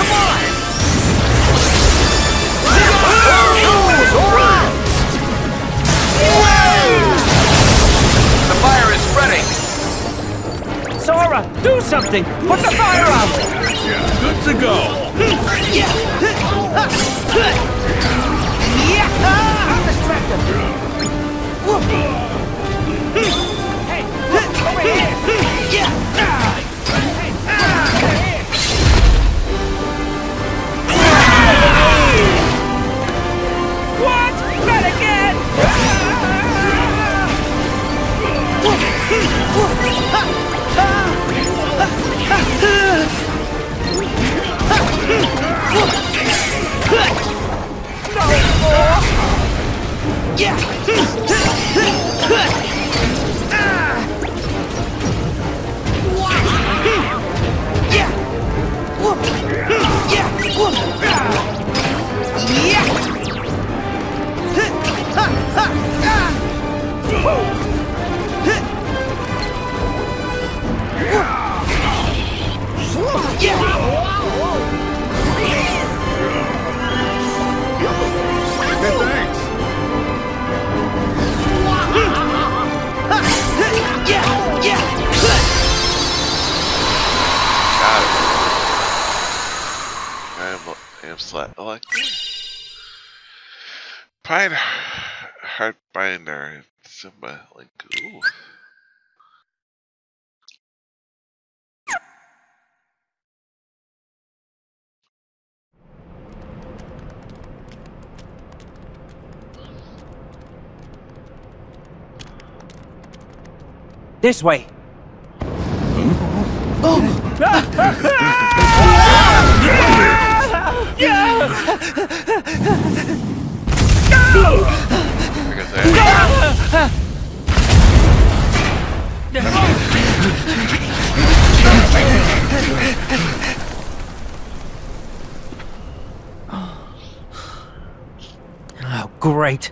on! The fire is spreading. Sora, do something! Put the fire out! Yeah, good to go. Yeah. This way. Oh, great.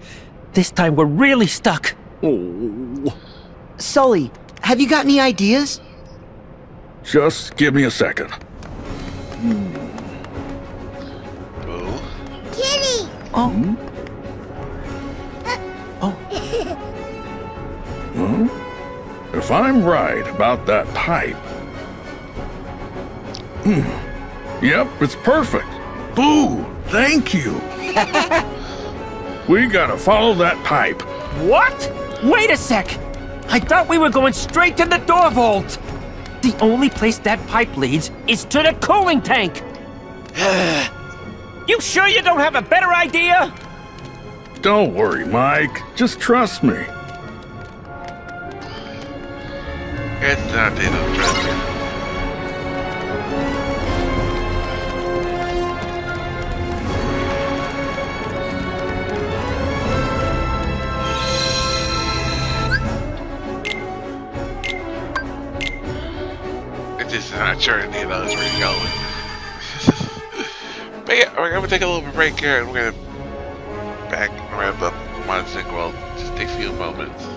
This time we're really stuck. Oh. Sully. Have you got any ideas? Just give me a second. Hmm. Oh. Kitty! Oh. Hmm? Uh. Oh. Hmm? If I'm right about that pipe... Hmm. Yep, it's perfect. Boo! Thank you! We gotta follow that pipe. What? Wait a sec! I thought we were going straight to the door vault! The only place that pipe leads is to the cooling tank! You sure you don't have a better idea? Don't worry, Mike. Just trust me. It's not interesting. I'm not sure any of those were going. But yeah, we're gonna take a little break here and we're gonna back and wrap up Monsters Incorporated. Just a few moments.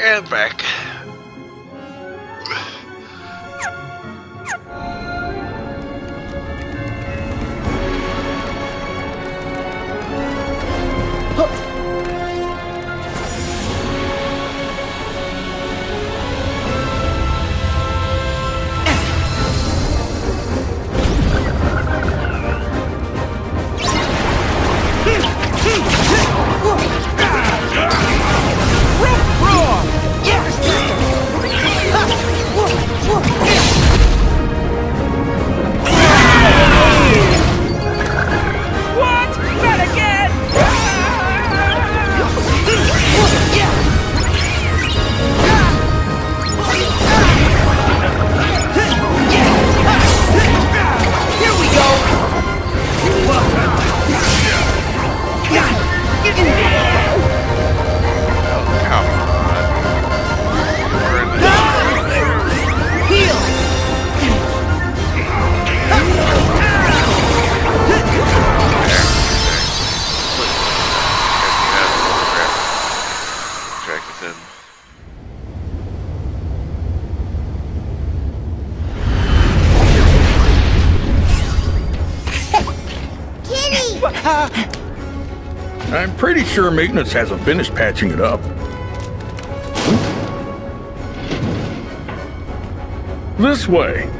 and back. I'm pretty sure maintenance hasn't finished patching it up. This way.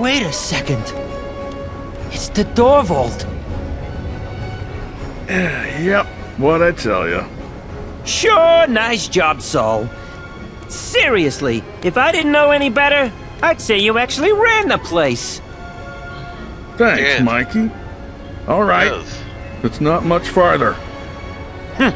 Wait a second. It's the door vault. Yep, what I tell you. Sure, nice job, Sol. Seriously, if I didn't know any better, I'd say you actually ran the place. Thanks, yes. Mikey. All right. Yes. It's not much farther. Hm.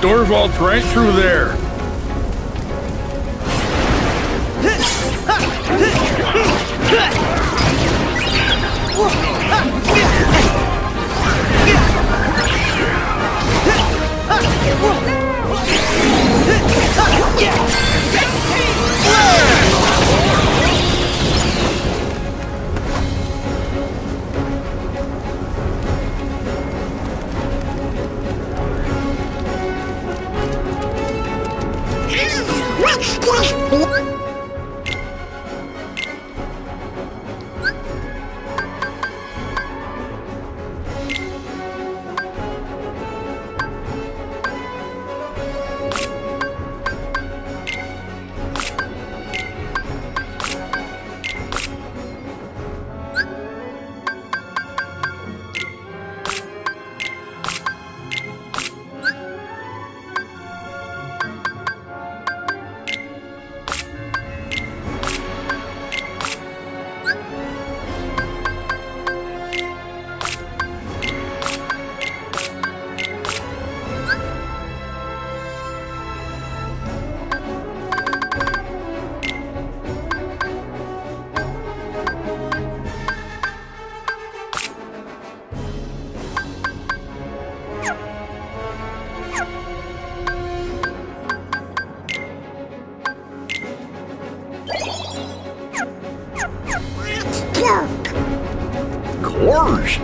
Door vault's right through there.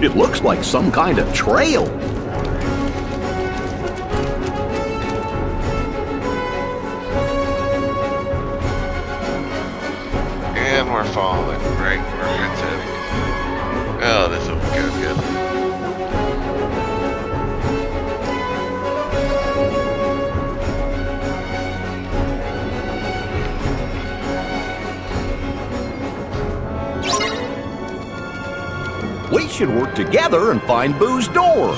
It looks like some kind of trail. And we're falling right where it's heading. Oh, this will go good. should work together and find Boo's door.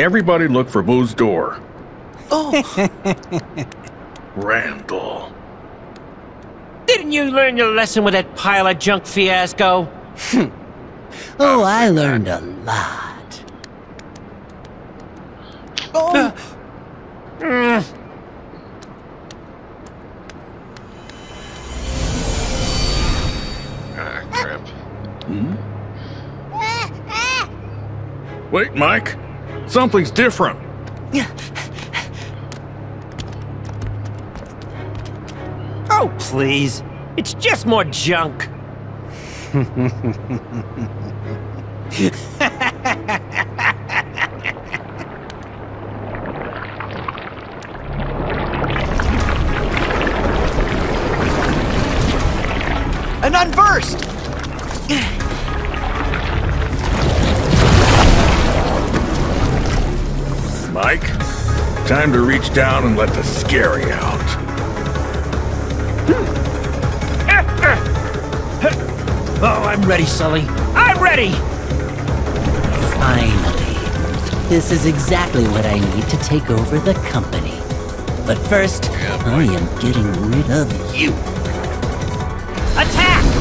Everybody look for Boo's door. Oh! Randall. Didn't you learn your lesson with that pile of junk fiasco? Oh, I learned a lot. Oh! Uh, mm. Ah, crap. Hmm? Wait, Mike. Something's different. Oh, please. It's just more junk. An Unversed! Mike, time to reach down and let the scary out. Oh, I'm ready, Sully. I'm ready! Finally. This is exactly what I need to take over the company. But first, I am getting rid of you. Attack!